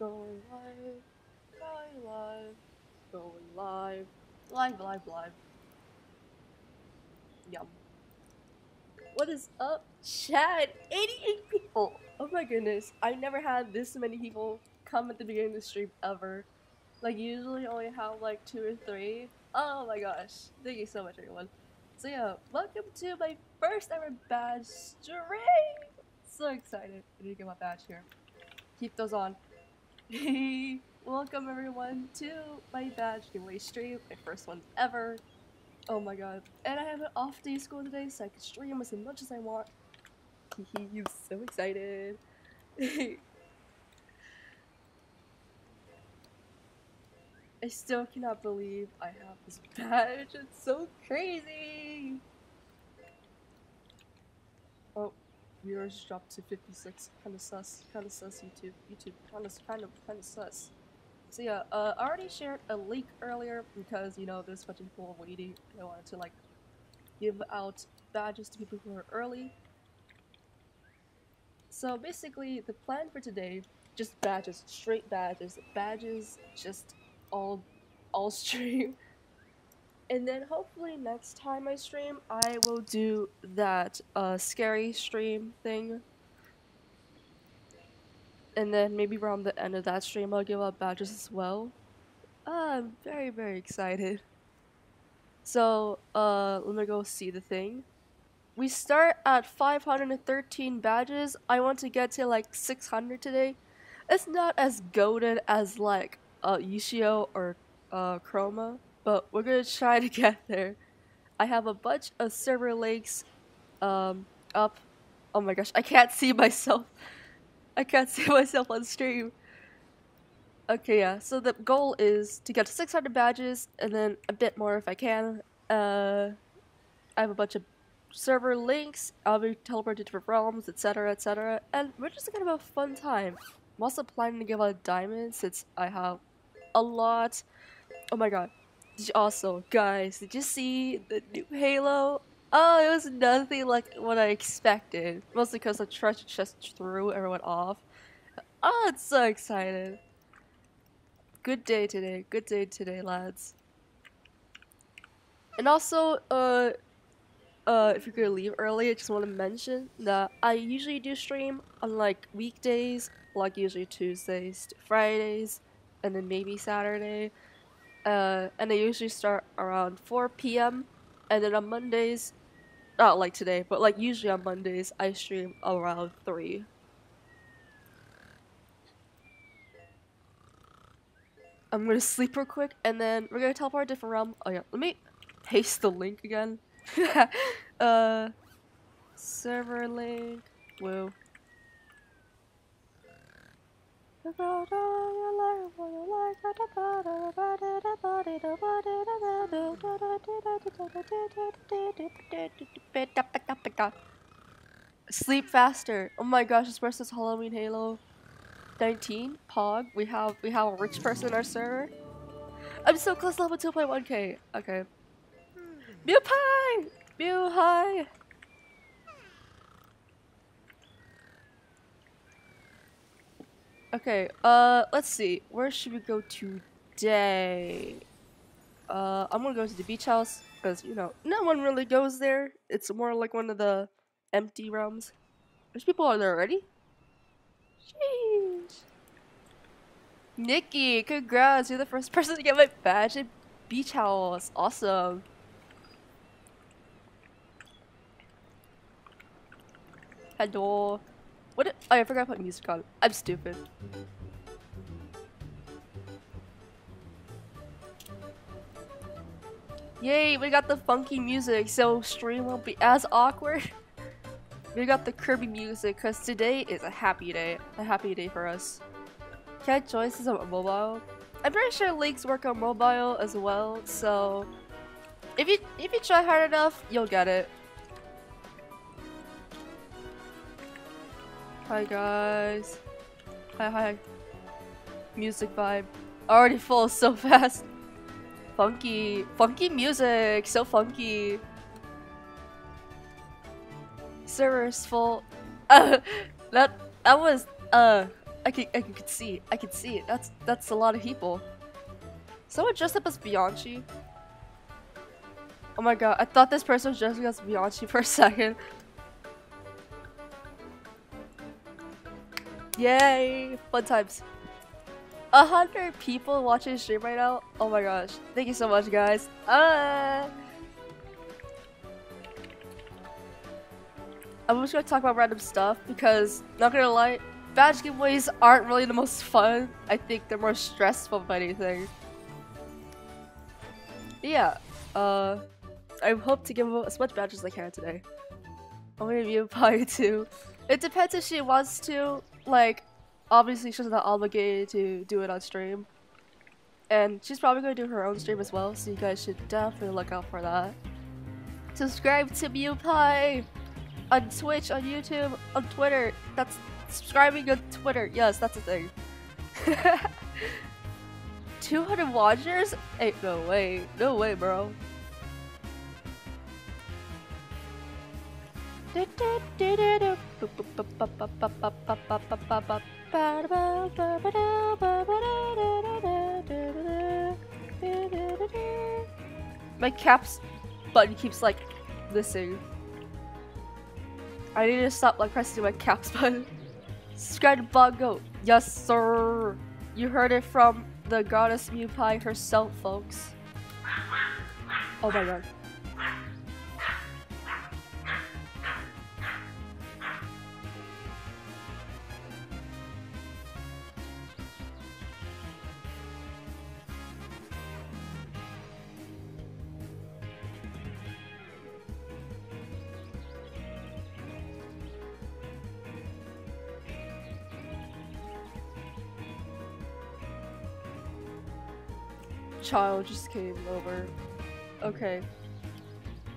Going live, going live, going live, live, live, live. Yum. What is up, chat? 88 people! Oh my goodness, I never had this many people come at the beginning of the stream ever. Like, usually only have like 2 or 3. Oh my gosh, thank you so much, everyone. So yeah, welcome to my first ever badge stream! So excited. I need to get my badge here. Keep those on. Hey, welcome everyone to my badge giveaway stream, my first one ever. Oh my god. And I have an off day school today, so I can stream as much as I want. I'm so excited. I still cannot believe I have this badge. It's so crazy. Oh, viewers dropped to 56. Kinda sus, YouTube. YouTube, kinda sus. So yeah, I already shared a link earlier because, you know, there's a bunch of people waiting and I wanted to, like, give out badges to people who are early. So basically, the plan for today, just badges, straight badges, just all stream. And then hopefully next time I stream, I will do that scary stream thing. And then maybe around the end of that stream, I'll give out badges as well. I'm very, very excited. So, let me go see the thing. We start at 513 badges. I want to get to like 600 today. It's not as goated as like Yushio or Chroma, but we're gonna try to get there. I have a bunch of server links up. Oh my gosh, I can't see myself. I can't see myself on stream. Okay, yeah, so the goal is to get 600 badges and then a bit more if I can. I have a bunch of server links. I'll be teleported to different realms, etc., etc., and we're just gonna have a fun time. I'm also planning to give out diamonds since I have a lot. Oh my god. Also, guys, did you see the new Halo? Oh, it was nothing like what I expected. Mostly because I treasure chest threw everyone off. Oh, it's so excited. Good day today, lads. And also, if you're gonna leave early, I just want to mention that I usually do stream on like weekdays, like usually Tuesdays to Fridays, and then maybe Saturday. And I usually start around 4 p.m. and then on Mondays, not like today, but like usually on Mondays, I stream around 3. I'm gonna sleep real quick, and then we're gonna teleport to a different realm. Oh yeah, let me paste the link again. Server link. Woo. Sleep faster. Oh my gosh, this person's Halloween Halo 19 Pog. We have a rich person in our server. I'm so close to level 2.1k. Okay. Mewpie! Mewpie! Okay, let's see. Where should we go today? I'm gonna go to the beach house, because, you know, no one really goes there. It's more like one of the empty realms. There's people on there already? Jeez. Nikki, congrats! You're the first person to get my badge at beach house. Awesome. Hello. What did, oh, I forgot to put music on. I'm stupid. Yay, we got the funky music, so stream won't be as awkward. We got the Kirby music, because today is a happy day for us. Can't join since I'm on mobile. I'm pretty sure links work on mobile as well, so if you try hard enough, you'll get it. Hi guys. Hi hi. Music vibe. Already full so fast. Funky. Funky music. So funky. Server's full. That was I could see it. That's a lot of people. Someone dressed up as Bianchi. Oh my god, I thought this person was dressed up as Bianchi for a second. Yay! Fun times. 100 people watching the stream right now. Oh my gosh. Thank you so much, guys. I'm just gonna talk about random stuff because, not gonna lie, badge giveaways aren't really the most fun. I think they're more stressful than anything. Yeah, I hope to give as much badges as I can today. I'm gonna be a Mewpie too. It depends if she wants to. Like, obviously she's not obligated to do it on stream. And she's probably gonna do her own stream as well, so you guys should definitely look out for that. Subscribe to Mewpie! On Twitch, on YouTube, on Twitter. That's subscribing on Twitter. Yes, that's a thing. 200 watchers? Hey, no way. No way, bro. My caps button keeps like missing. I need to stop like pressing my caps button. Subscribe to Bongo. Yes, sir. You heard it from the goddess Mewpie herself, folks. Oh my god. Child just came over. Okay.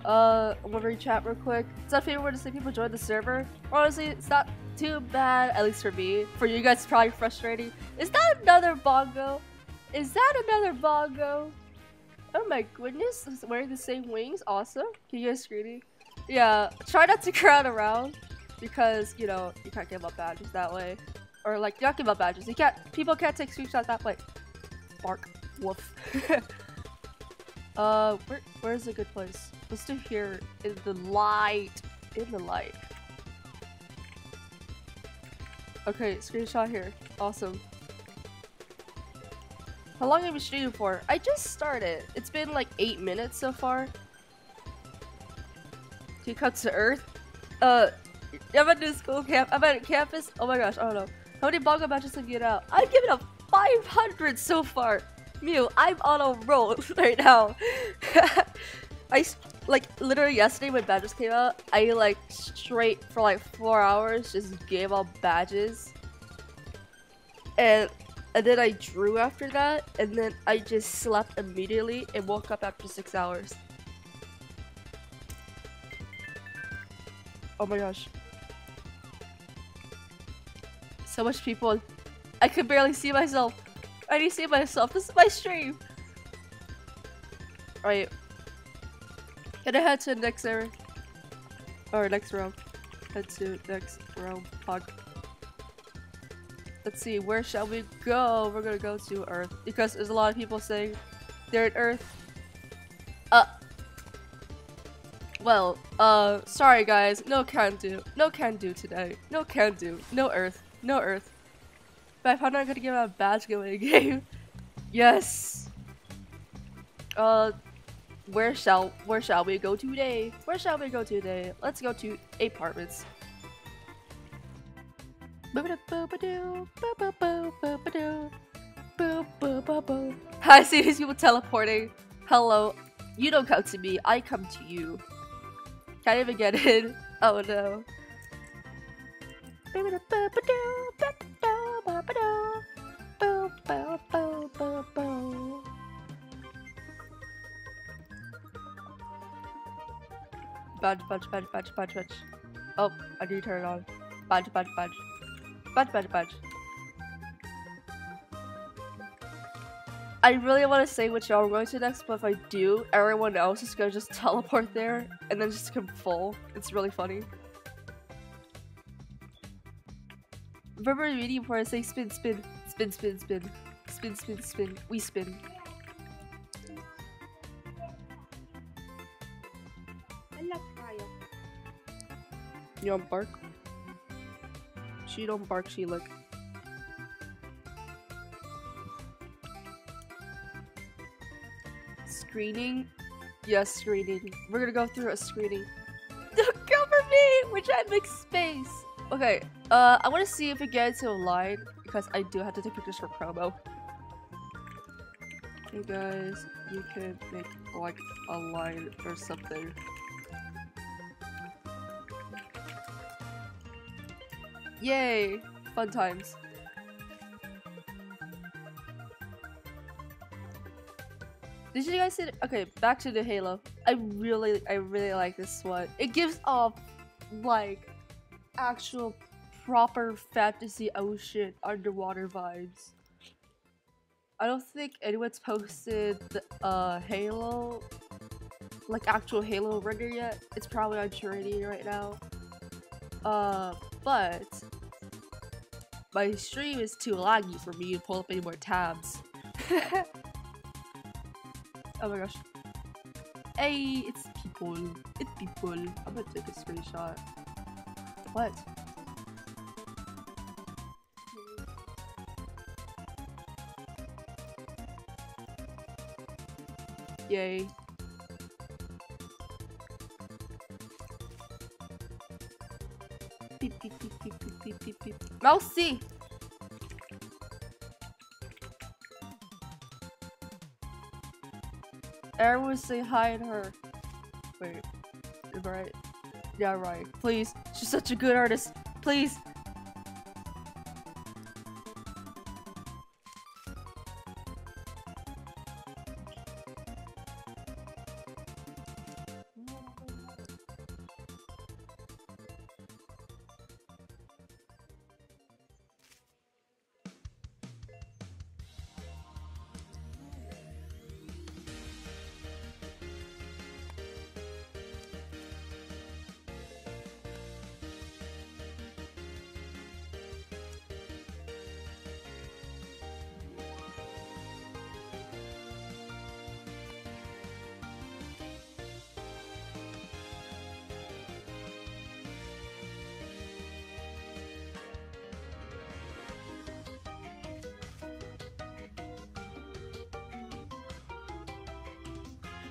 I'm gonna read chat real quick. It's not favorite to see people join the server. Honestly, it's not too bad, at least for me. For you guys, it's probably frustrating. Is that another Bongo? Is that another Bongo? Oh my goodness, it's wearing the same wings. Awesome. Can you guys screeny? Yeah, try not to crowd around because, you know, you can't give up badges that way. Or like, you don't give up badges. You can't, people can't take screenshots that way. Bark. Woof. Where's a good place? Let's do here in the light. In the light. Okay, screenshot here. Awesome. How long have you been streaming for? I just started. It's been like 8 minutes so far. Can you come to Earth? I'm at new school camp. I'm at campus. Oh my gosh, I don't know. How many Bongo matches have you given out? I've given out 500 so far. Mew, I'm on a roll right now. I like literally yesterday when badges came out, I like straight for like 4 hours just gave all badges, and then I drew after that, and then I just slept immediately and woke up after 6 hours. Oh my gosh, so much people! I could barely see myself. I need to save myself. This is my stream. Alright. Can I head to the next area? Or next realm. Head to next realm. Fuck. Let's see. Where shall we go? We're gonna go to Earth. Because there's a lot of people saying they're at Earth. Well, sorry guys. No can do. No can do today. No can do. No Earth. No Earth. But I found out I'm gonna give out a badge giveaway game. Yes. Where shall we go today? Where shall we go today? Let's go to apartments. I see these people teleporting. Hello. You don't come to me. I come to you. Can't even get in. Oh no. Badge, badge, badge, badge, badge, badge. Oh, I need to turn it on. Badge, badge, badge. Badge, badge, badge. I really want to say which y'all are going to next, but if I do, everyone else is gonna just teleport there and then just come full. It's really funny. Remember really important, say spin, spin, spin, spin, spin, spin, spin, spin, we spin. You don't bark? She don't bark, she look. Screening? Yes, screening. We're gonna go through a screening. Cover me! Which I make space! Okay, I wanna see if we get into a line because I do have to take pictures for promo. You guys, you can make like a line or something. Yay! Fun times. Did you guys see it? Okay, back to the Halo. I really like this one. It gives off like actual proper fantasy ocean underwater vibes. I don't think anyone's posted the Halo, like actual Halo render yet. It's probably on Trinity right now. But my stream is too laggy for me to pull up any more tabs. Oh my gosh. Hey, it's people. It's people. I'm gonna take a screenshot. What? Yay. Beep, beep, beep, beep, beep, beep, beep, beep. Mousy! Everyone say hi to her. Wait, am I right? Yeah, right. Please, she's such a good artist. Please.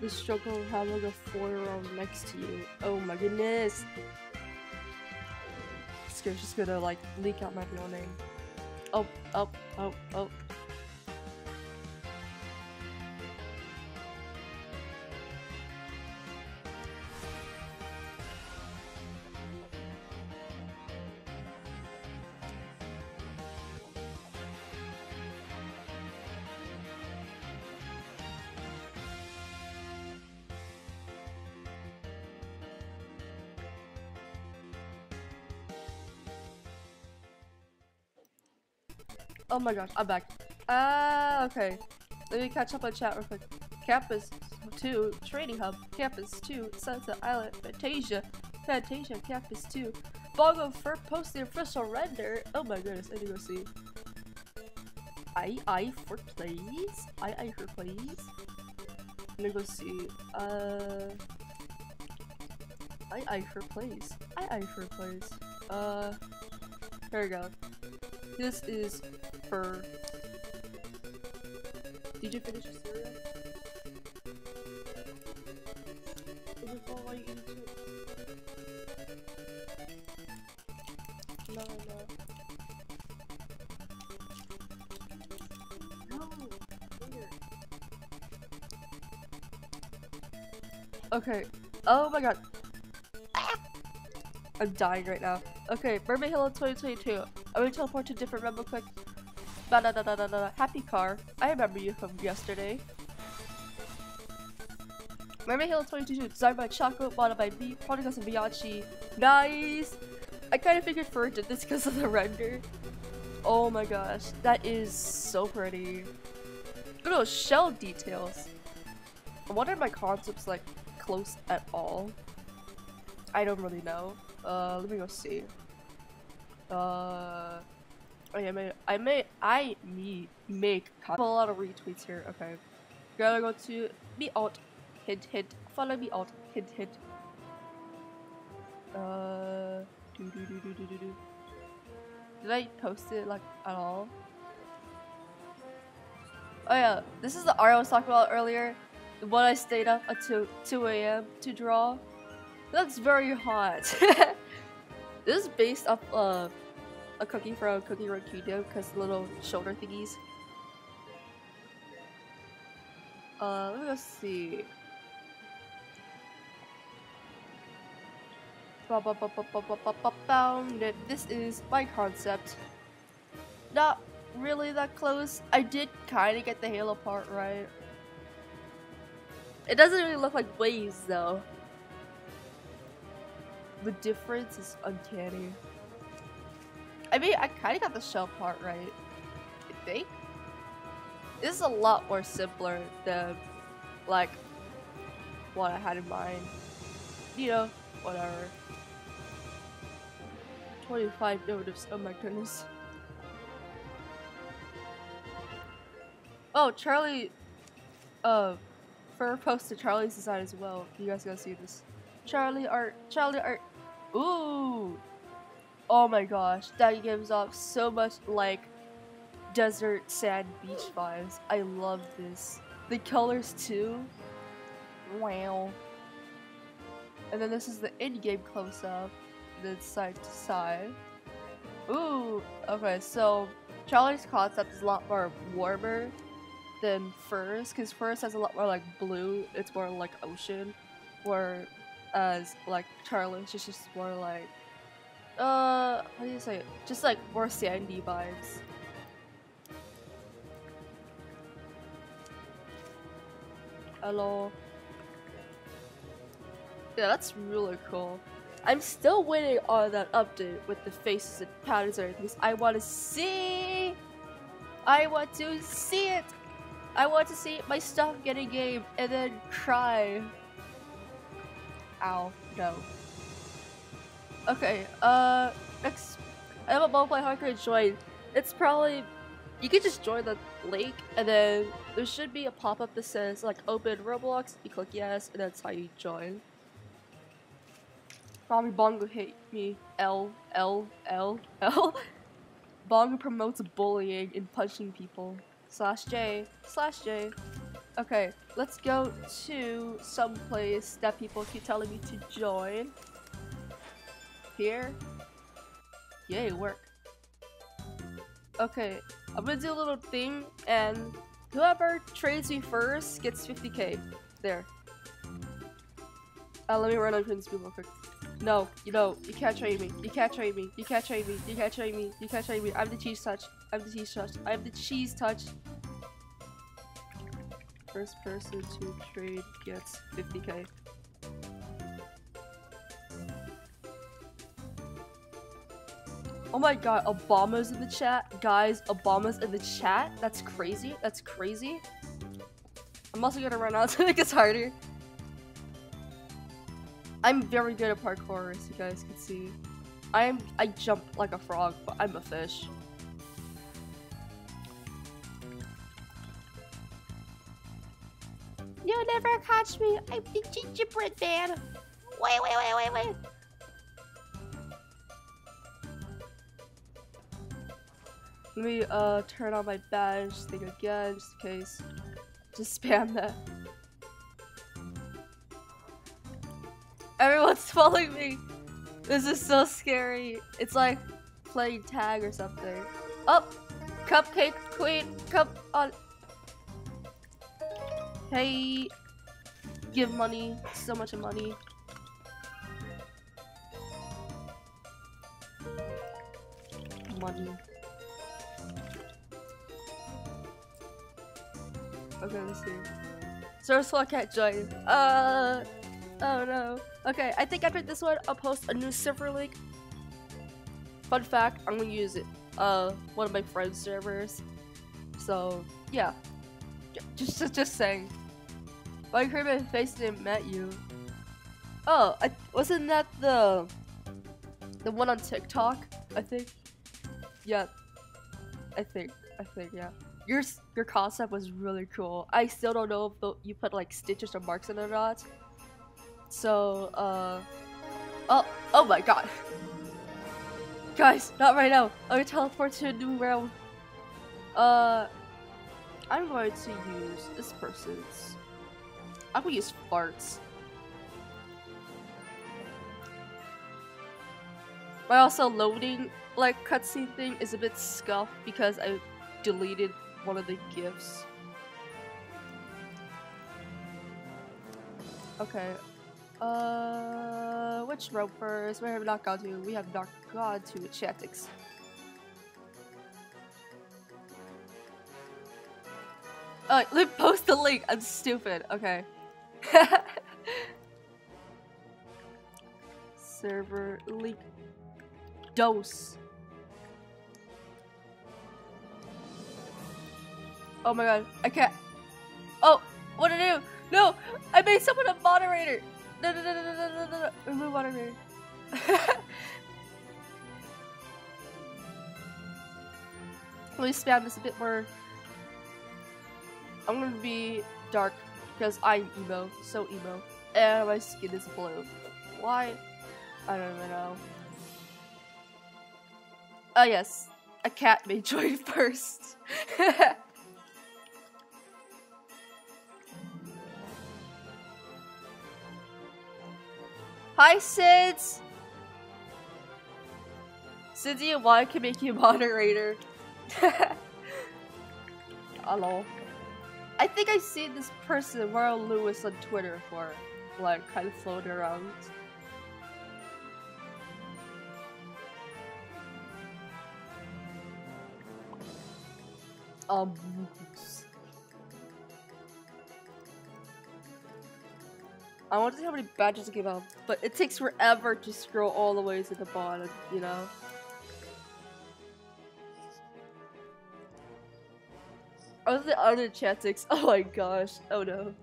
The struggle of having a 4-year-old next to you. Oh my goodness! This girl's just gonna like leak out my real name. Oh, oh, oh, oh. Oh my gosh, I'm back. Okay. Let me catch up on chat real quick. Campus 2, Training Hub, Campus 2, Sunset Island, Fantasia, Fantasia, Campus 2. Bongo first post the official render. Oh my goodness, I need to go see. I for please. I for please. Let me go see. I for please. I for please. There we go. This is for... Did you finish your cereal? Is it all white in two? No, no. No! Weird. Okay. Oh my god. I'm dying right now. Okay, Mermaid Halo 2022. I'm gonna teleport to different realm real quick. Da da da da da da. Happy car. I remember you from yesterday. Mermaid Halo 2022. Designed by Choco, modeled by B, Prodigus and Bianchi. Nice! I kind of figured Fern did this because of the render. Oh my gosh. That is so pretty. Look at those shell details. I wonder if my concept's like close at all. I don't really know. Let me go see. I may make a lot of retweets here. Okay, gotta go to be out, hit hit, follow me out, hit hit. Did I post it like at all? Oh yeah, this is the art I was talking about earlier. The one I stayed up until 2 a.m. to draw. It looks very hot. This is based off a cookie from Cookie Run Kingdom, because little shoulder thingies. Let me go see. This is my concept. Not really that close. I did kind of get the halo part right. It doesn't really look like waves though. The difference is uncanny. I mean, I kind of got the shell part right, I think. This is a lot more simpler than like what I had in mind. You know, whatever. 25 notives, oh my goodness. Oh, Charlie, Fur posted Charlie's design as well. You guys gotta see this. Charlie art, Charlie art. Ooh! Oh my gosh, that gives off so much like desert, sand, beach vibes. I love this. The colors too. Wow. And then this is the in-game close-up. Then side to side. Ooh! Okay, so Charlie's concept is a lot more warmer than Fur's, because Fur's has a lot more like blue, it's more like ocean, whereas like Charlie's is just more like, how do you say it? Just like more sandy vibes. Hello. Yeah, that's really cool. I'm still waiting on that update with the faces and patterns and everything, because I want to see! I want to see it! I want to see my stuff get a game and then cry. Ow, no. Okay, next. I have a Mobile Hunter join. It's probably, you could just join the link and then there should be a pop-up that says like open Roblox, you click yes, and that's how you join. Probably Bongo hate me. L. Bongo promotes bullying and punching people. /J/J. Okay, let's go to some place that people keep telling me to join. Here. Yay, work. Okay, I'm gonna do a little thing and whoever trades me first gets 50k. There. Let me run on Prince real quick. No, you can't trade me. You can't trade me. You can't trade me. You can't trade me. You can't trade me. I'm the cheese touch. I'm the cheese touch. I'm the cheese touch. First person to trade gets 50k. Oh my god, Obama's in the chat. Guys, Obama's in the chat. That's crazy. That's crazy. I'm also gonna run out to make it harder. I'm very good at parkour, as you guys can see. I jump like a frog, but I'm a fish. You'll never catch me. I'm the gingerbread man. Wait. Let me turn on my badge thing again, just in case. Just spam that. Everyone's following me. This is so scary. It's like playing tag or something. Oh, Cupcake Queen, come on. Hey, give money, so much money. Money. Okay, let's see. Source I can't join. Oh no. Okay, I think after this one, I'll post a new server link. Fun fact, I'm gonna use it. One of my friend's servers. So yeah, just saying. My creepy face didn't met you. Oh, wasn't that the one on TikTok? I think. Yeah, I think, yeah. Your concept was really cool. I still don't know if you put like stitches or marks in it or not. So, oh my god. Guys, not right now. I'm gonna teleport to a new realm. I'm going to use this person's. I'm gonna use farts. But also loading like cutscene thing is a bit scuffed because I deleted one of the GIFs. Okay. Which row first? We have not gone to Chantix. Oh, post the link. I'm stupid. Okay. Server link. Dose. Oh my god. I can't. Oh, what did I do? No, I made someone a moderator. No. Remove moderator. Let me spam this a bit more. I'm gonna be dark because I'm emo, so emo. And my skin is blue. Why? I don't even know. Oh yes, a cat may join first. Hi, Sids! Cindy and Y can make you moderator. Hello. I think I see this person, Royal Lewis, on Twitter for, like, kind of floating around. I want to see how many badges to give out, but it takes forever to scroll all the way to the bottom, you know? Oh, the other Chantix. Oh my gosh. Oh no.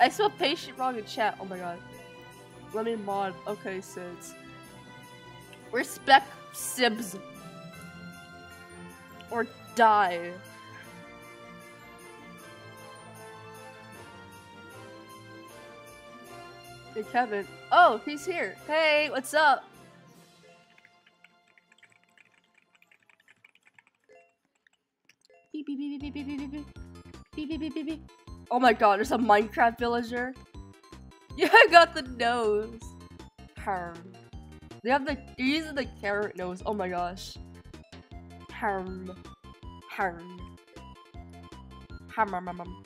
I spelled patient wrong in chat. Oh my god. Let me mod. Okay, Sids. Respect Sibs. Or die. Hey, Kevin. Oh, he's here. Hey, what's up? Beep, beep, beep, beep, beep, beep, beep, beep, beep, beep, beep, beep. Oh my god, there's a Minecraft villager. Yeah, I got the nose. Harm. They're using the carrot nose. Oh my gosh. Harm. Harm. Harm. Harm.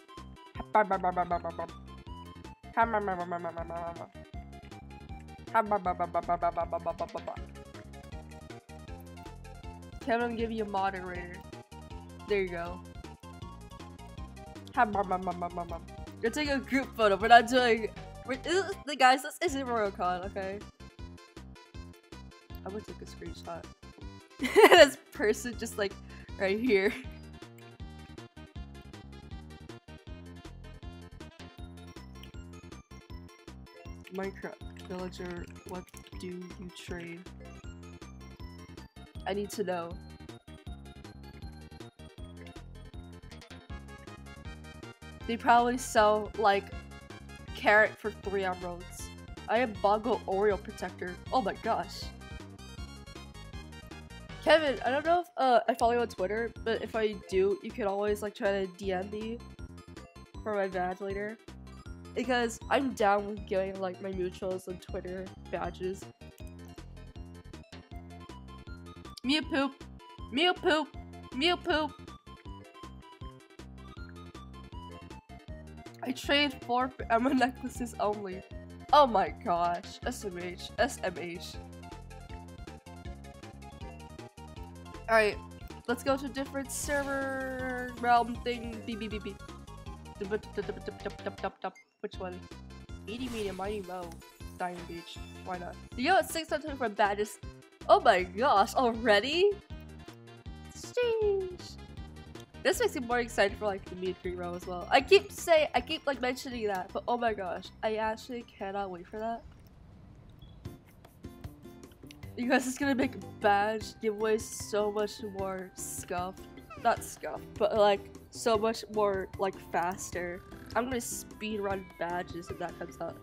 Kevin, give you a moderator. There you go. You're taking a group photo. We're not doing. Guys, this isn't RoyaleCon, okay? I'm gonna take a screenshot. This person just like right here. Minecraft villager, what do you trade? I need to know. They probably sell like carrot for 3 emeralds. I am Bongo Oreo protector. Oh my gosh. Kevin, I don't know if I follow you on Twitter, but if I do, you can always like try to DM me for my badge later. Because I'm down with giving like my mutuals and Twitter badges. Mew poop, mew poop, mew poop. I trade 4 emerald necklaces only. Oh my gosh, SMH, SMH. All right, let's go to a different server realm thing. BBBB. Which one? Eating medium, mighty low. Dying beach. Why not? You know what? 624 badges. Oh my gosh, already? Strange. This makes me more excited for like the meet and greet row as well. I keep like mentioning that, but oh my gosh, I actually cannot wait for that. You guys, it's gonna make badge giveaways so much more scuffed. Not scuffed, but like so much more like faster. I'm gonna speed run badges if that comes out.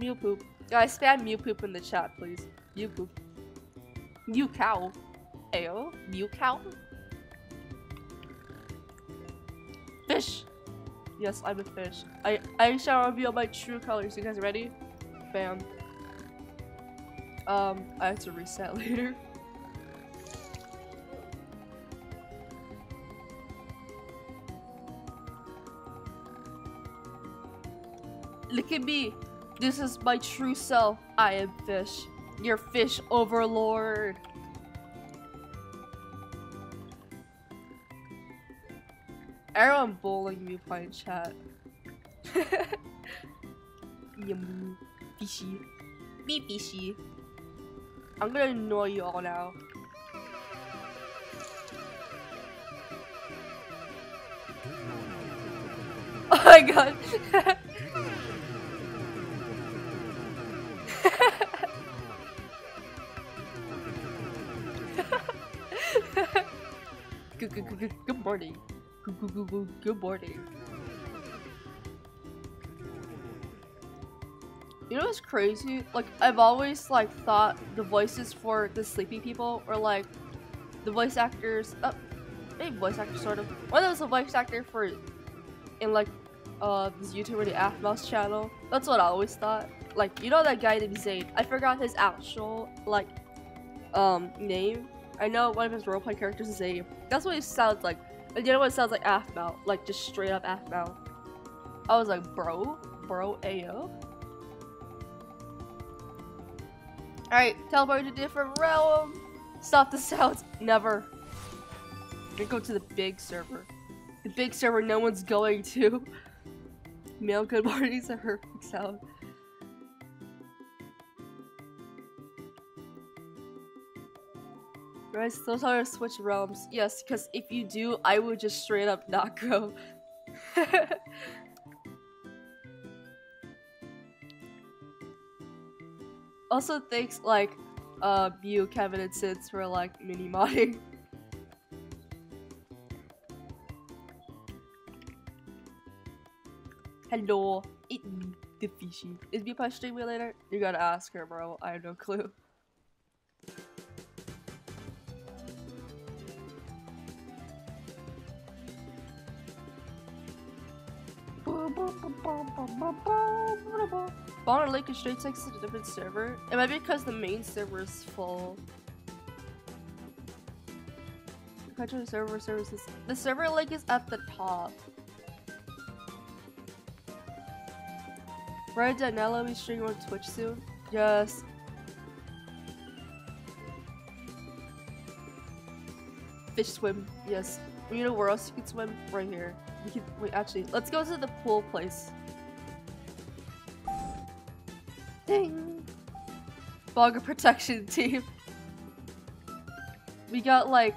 Mewpoop. Guys, spam Mewpoop in the chat, please. Mewpoop. Mewcow. Ayo. Mewcow? Fish! Yes, I'm a fish. I shall reveal my true colors. You guys ready? Bam. I have to reset later. Look at me. This is my true self. I am fish. Your fish overlord. Everyone bowling me playing chat. Yum. Fishy. Be fishy. I'm gonna annoy you all now. Oh my god. Good morning. Good morning. You know what's crazy? Like, I've always like thought the voices for the sleepy people were like the voice actors. Maybe voice actors sort of. One of those voice actor for in like this YouTuber, the Aphmau's channel. That's what I always thought. Like, you know that guy named Zayd? I forgot his actual like name. I know one of his roleplay characters is Zayd. That's what he sounds like. And you know what it sounds like? Aphmau. Like, just straight up Aphmau. I was like, bro, ayo. Alright, teleport to different realm. Stop the sounds. Never. Then go to the big server. The big server no one's going to. Male good mornings are perfect sound. Guys, those are switch realms. Yes, because if you do, I would just straight up not go. Also, thanks like you, Kevin, and Sids for like mini modding. Hello, it's me, the fishy. Is Mewpie streaming later? You gotta ask her, bro. I have no clue. Bongo Lad is straight text to a different server. It might be because the main server is full. Country server services. The server link is at the top. Right, Danella, we stream on Twitch soon. Yes. Fish swim. Yes. You know where else you can swim? Right here. You can, wait, actually, let's go to the pool place. Ding! Bongo protection team. We got like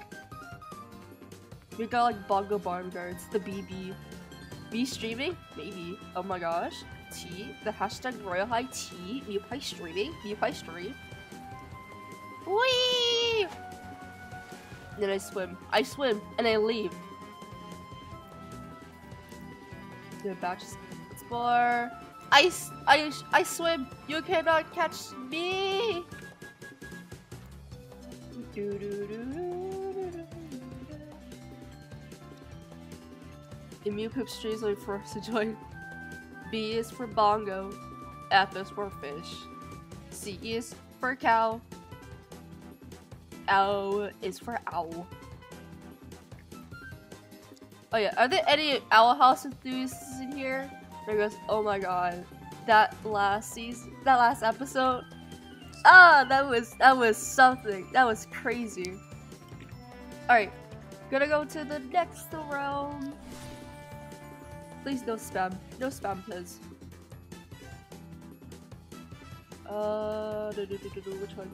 Bongo Barn Guards, the BB. Me streaming? Maybe. Oh my gosh. T, the hashtag Royale High T, Mewpie streaming, Mewpie stream. Whee! Then I swim, and I leave. The batch explore. I swim. You cannot catch me. Mewpoop streams only for us to join. B is for Bongo. F is for fish. C is for cow. Owl is for owl. Oh yeah, are there any Owl House enthusiasts in here? There goes, oh my god, that last episode. Ah, that was something. That was crazy. All right, gonna go to the next realm. Please no spam, please. Which one?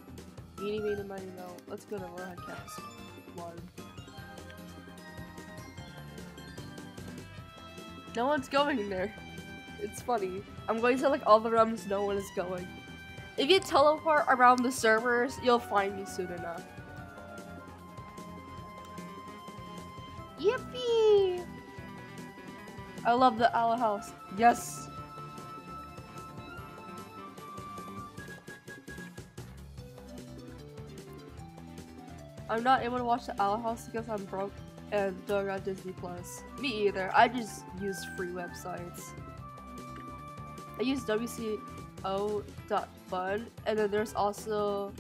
Genie made the money though. Let's go to Rohan Caps 1. No one's going there. It's funny. I'm going to like all the realms no one is going. If you teleport around the servers, you'll find me soon enough. Yippee! I love the owl house. Yes! I'm not able to watch the owl house because I'm broke and don't got Disney Plus. Me either. I just use free websites. I use wco.fun, and then there's also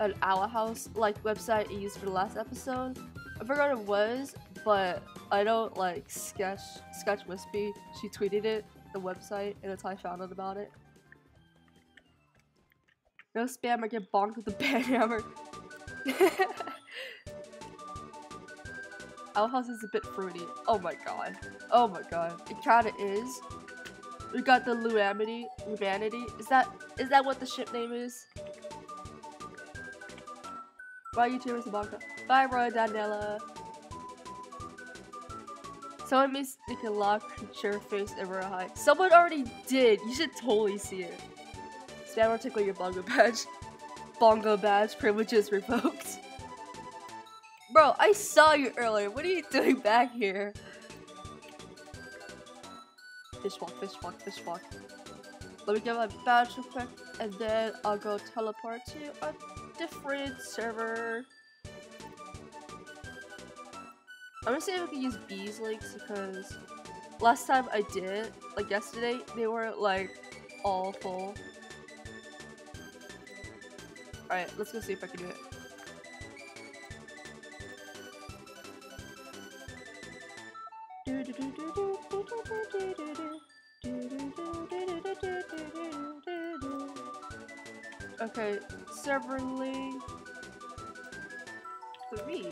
an owl house like website I used for the last episode. I forgot what it was, but I don't like sketch Wispy. She tweeted it, the website, and that's how I found out about it. No spam or get bonked with the banhammer. Owl house is a bit fruity. Oh my god. Oh my god. It kinda is. We got the Lumanity. Is that what the ship name is? Bye YouTubers and Bongo. Bye Roy Danella. Someone makes like a live creature face in Royale High. Someone already did. You should totally see it. Spam or tickle your Bongo badge. Bongo badge privileges revoked. Bro, I saw you earlier. What are you doing back here? Fishwalk. Let me get my badge real quick, and then I'll go teleport to a different server. I'm gonna see if I can use bees links because last time I did, like yesterday, they were like all full. Alright, let's go see if I can do it. Okay, severally 3.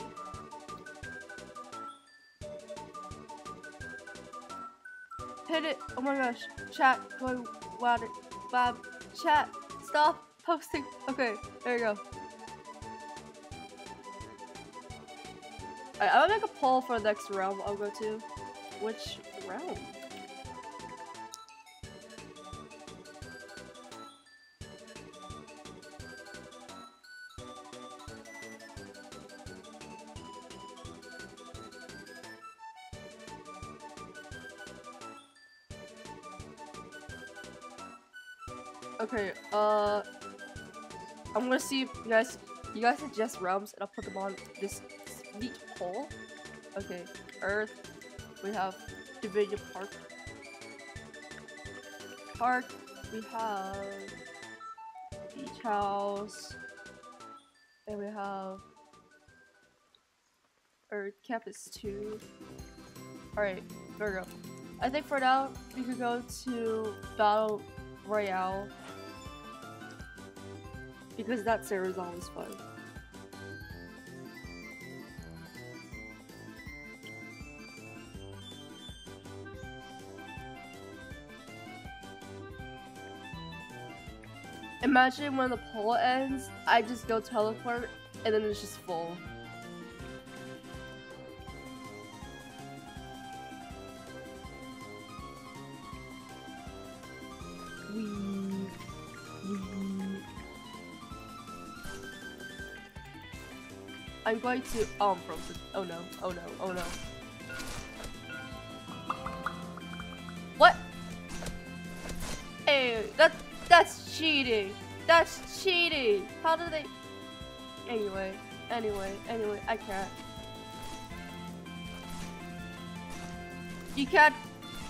Hit it! Oh my gosh! Chat going water. Bob, chat stop posting. Okay, there you go. Alright, I'm gonna make a poll for the next realm I'll go to. Which realm? Okay, I'm gonna see if you guys suggest realms and I'll put them on this neat poll. Okay, Earth, we have Division Park. We have Beach House, and we have Earth Campus 2. Alright, there we go. I think for now, we could go to Battle Royale, because that server is always fun. Imagine when the poll ends, I just go teleport and then it's just full. I'm going to. Oh, I'm frozen. Oh no, oh no, oh no. What? Hey, that's cheating. That's cheating. How do they? Anyway, I can't. You can't.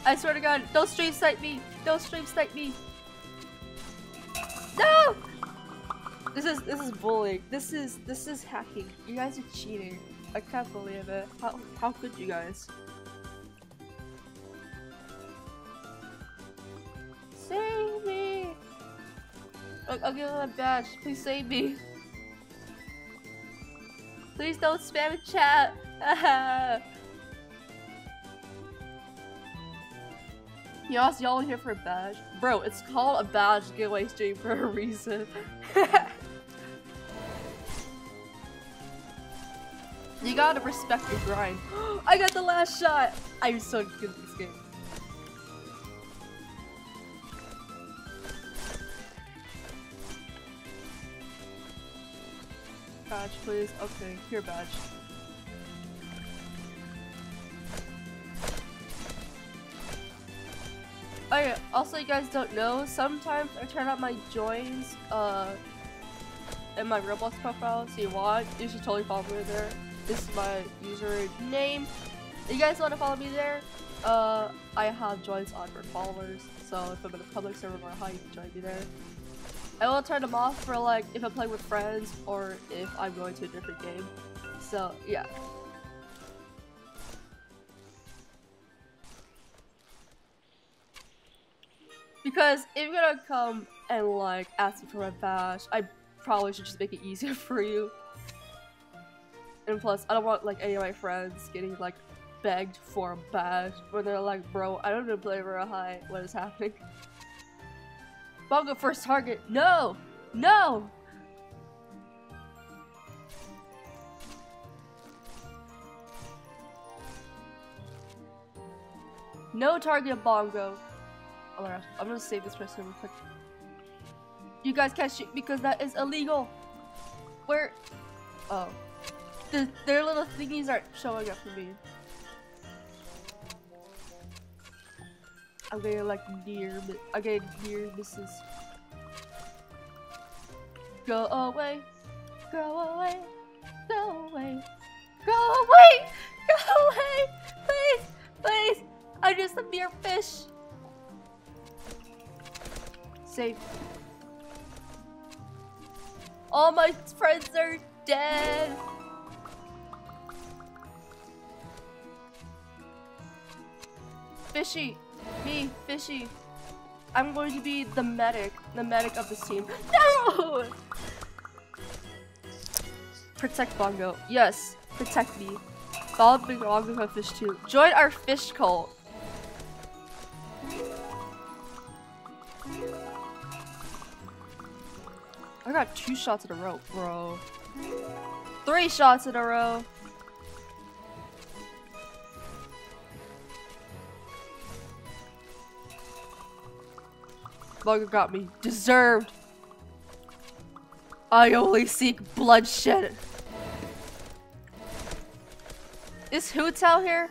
I swear to God, don't stream snipe me. Don't stream snipe me. No! This is bullying. This is hacking. You guys are cheating. I can't believe it. How could you guys? Save me! I'll give him a badge. Please save me. Please don't spam in chat. Y'all here for a badge? Bro, it's called a badge giveaway stream for a reason. You gotta respect the grind. I got the last shot! I'm so good at this game. Badge, please. Okay, here, badge. Okay, also, you guys don't know, sometimes I turn on my joins in my Roblox profile, so you should totally follow me there. This is my username. If you guys want to follow me there, I have joins on for followers, so if I'm in a public server or high, you can join me there. I will turn them off for like if I'm playing with friends or if I'm going to a different game. So yeah. Because if you're gonna come and like ask me for my badge, I probably should just make it easier for you. And plus, I don't want like any of my friends getting like begged for a badge when they're like, bro, I don't even play Royale High, what is happening? Bongo first target. No! No! No target Bongo. Oh my gosh, I'm gonna save this person real quick. You guys can't shoot because that is illegal. Where? Oh. Their little thingies aren't showing up for me. I'm getting like near misses. Go away, go away, go away, go away, go away, please, please. I'm just a mere fish. Save. All my friends are dead. Fishy. Me, Fishy. I'm going to be the medic of this team. No! Protect Bongo. Yes, protect me. Follow Bongo with Fish too. Join our fish cult. I got 2 shots in a row, bro. 3 shots in a row. Buggo got me. Deserved. I only seek bloodshed. Is Hu Tao here?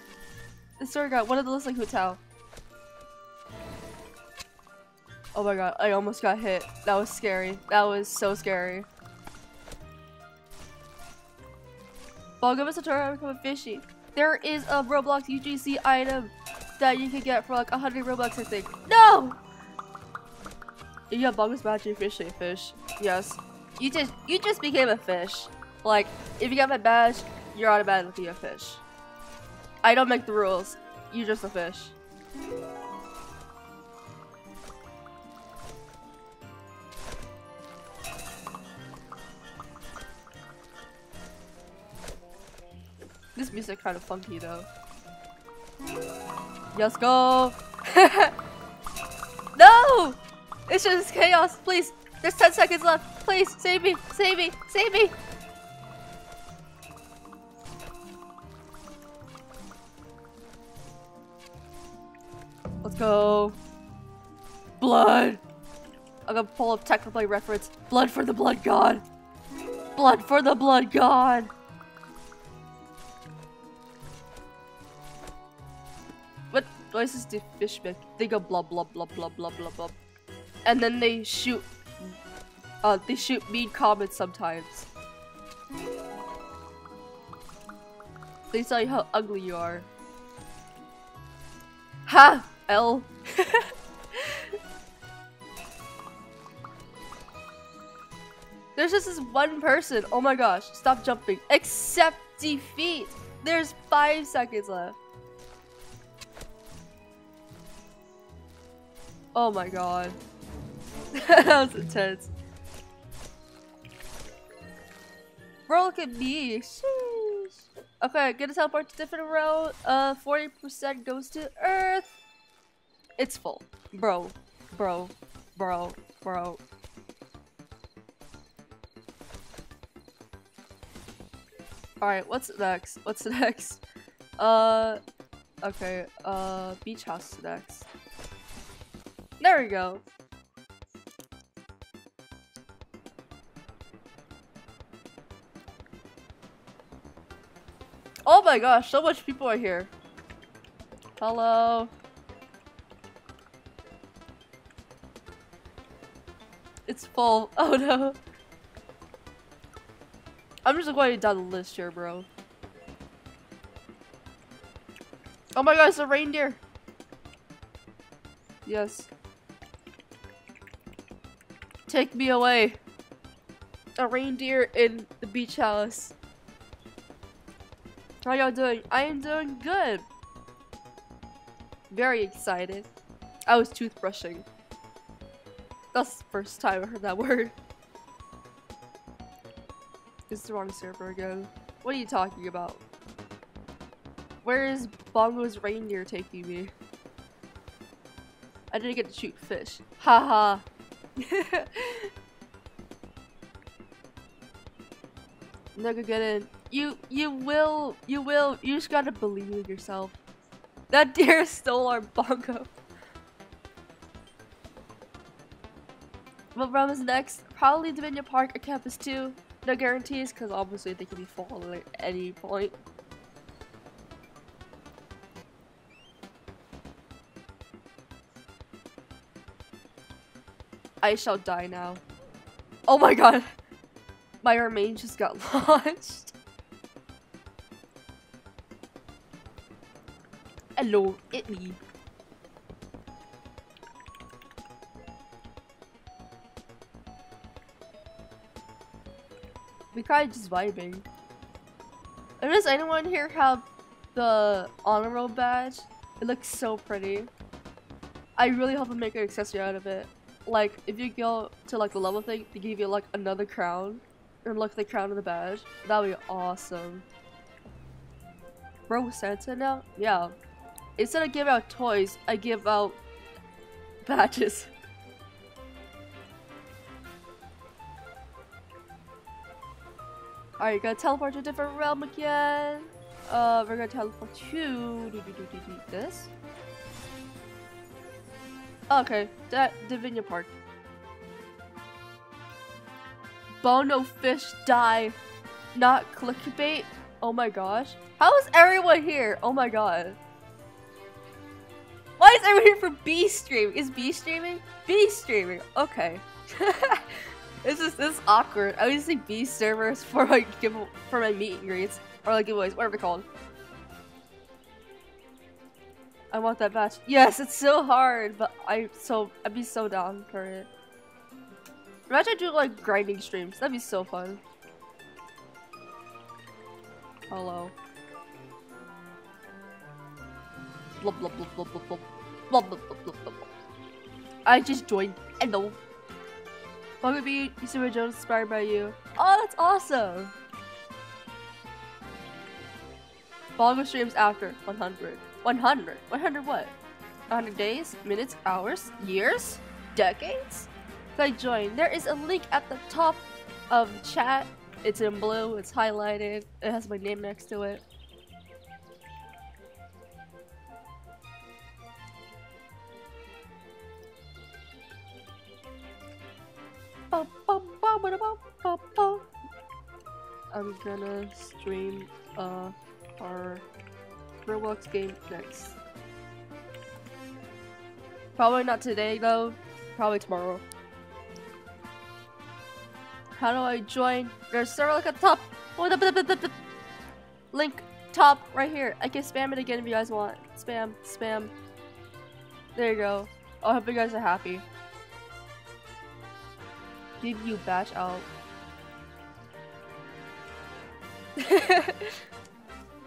This sort of got one of the looks like Hu Tao. Oh my god, I almost got hit. That was scary. That was so scary. Buggo is a turn and become a fishy. There is a Roblox UGC item that you can get for like 100 Robux, I think. No! If you have Bongo's badge, you're officially a fish. Yes. You just became a fish. Like, if you got my badge, you're automatically a fish. I don't make the rules. You're just a fish. This music kind of funky though. Let's go! No! It's just chaos, please. There's 10 seconds left. Please, save me, save me, save me. Let's go. Blood. I'm gonna pull up technically reference. Blood for the blood god. Blood for the blood god. What noises do fish make? They go blub, blub, blub, blub, blub, blub, blub. And then they shoot mean comments sometimes. They tell you how ugly you are. Ha! L. There's just this one person. Oh my gosh, stop jumping. Accept defeat. There's 5 seconds left. Oh my god. That was intense. Bro, look at me. Sheesh. Okay, get a teleport to different row. 40% goes to Earth. It's full. Bro. Bro. Bro. Bro. Alright, what's next? What's next? Okay, beach house next. There we go. Oh my gosh, so much people are here. Hello. It's full. Oh no. I'm just going down the list here, bro. Oh my gosh, a reindeer. Yes. Take me away. A reindeer in the beach house. How y'all doing? I am doing good. Very excited. I was toothbrushing. That's the first time I heard that word. It's the wrong server again. What are you talking about? Where is Bongo's reindeer taking me? I didn't get to shoot fish. Haha. Never get in. You will. You just gotta believe in yourself. That deer stole our Bongo. What round is next? Probably Dominion Park or Campus 2. No guarantees, because obviously they can be fallen at any point. I shall die now. Oh my god. My remains just got launched. Hello, it me. We kinda just vibing. And does anyone here have the honor roll badge? It looks so pretty. I really hope I make an accessory out of it. Like, if you go to like the level thing, they give you like another crown. And like the crown of the badge. That would be awesome. Bro, with Santa now? Yeah. Instead of giving out toys, I give out badges. Alright, gotta teleport to a different realm again. We're gonna teleport to this. Okay, that Divinia Park. Bono fish die. Not clickbait. Oh my gosh. How is everyone here? Oh my god. Why is everyone here for B streaming? Is B streaming? B streaming. Okay. This is awkward. I always think B servers for like for my meet and greets or like giveaways, whatever they're called. I want that badge. Yes, it's so hard, but I'd be so down for it. Imagine doing like grinding streams. That'd be so fun. Hello. Blub blub blub blub blub blub blub blub blub blub blub. I just joined. Hello. Buggo B, Yushiyasu Jones inspired by you. Oh, that's awesome! Buggo streams after 100. 100? 100 what? 100 days? Minutes? Hours? Years? Decades? So I joined. There is a link at the top of the chat. It's in blue, it's highlighted, it has my name next to it. I'm gonna stream our Roblox game next. Probably not today though, probably tomorrow. How do I join? There's server like at the top. Link top right here. I can spam it again if you guys want. Spam, spam. There you go. I hope you guys are happy. Give you batch out.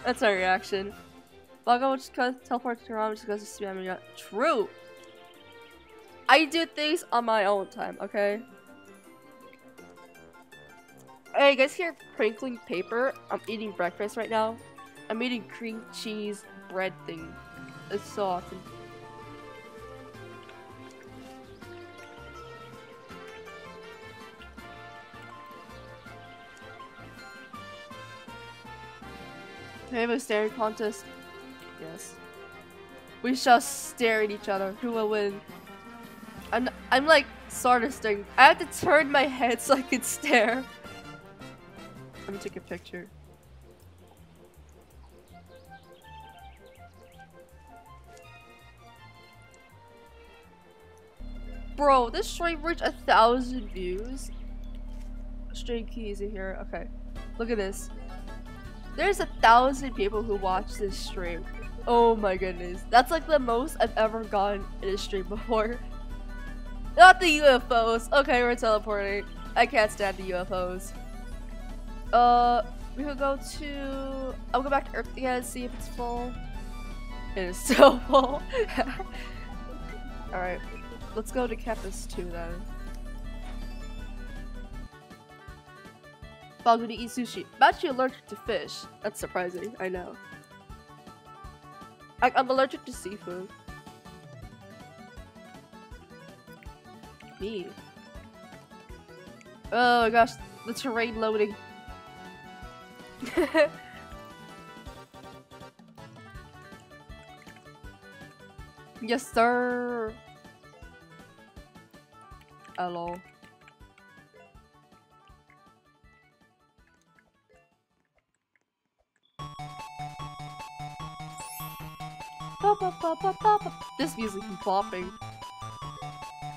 That's our reaction. Buggo just goes teleport to Ram, just goes to spam. Yeah, true. I do things on my own time. Okay. Hey, you guys hear crinkling paper? I'm eating breakfast right now. I'm eating cream cheese bread thing. It's so awesome. We have a staring contest. Yes. We shall stare at each other. Who will win? I'm like sort of staring. I have to turn my head so I can stare. Let me take a picture. Bro, this stream reached 1,000 views. String keys in here. Okay, look at this. There's 1,000 people who watch this stream. Oh my goodness, that's like the most I've ever gotten in a stream before. Not the UFOs. Okay, we're teleporting. I can't stand the UFOs. We could go to. I'll go back to Earth again and see if it's full. It is so full. All right. Let's go to campus 2 then. Buggo to eat sushi. I'm actually allergic to fish. That's surprising, I know. I'm allergic to seafood. Me. Oh my gosh, the terrain loading. Yes, sir. Hello. This music is bopping.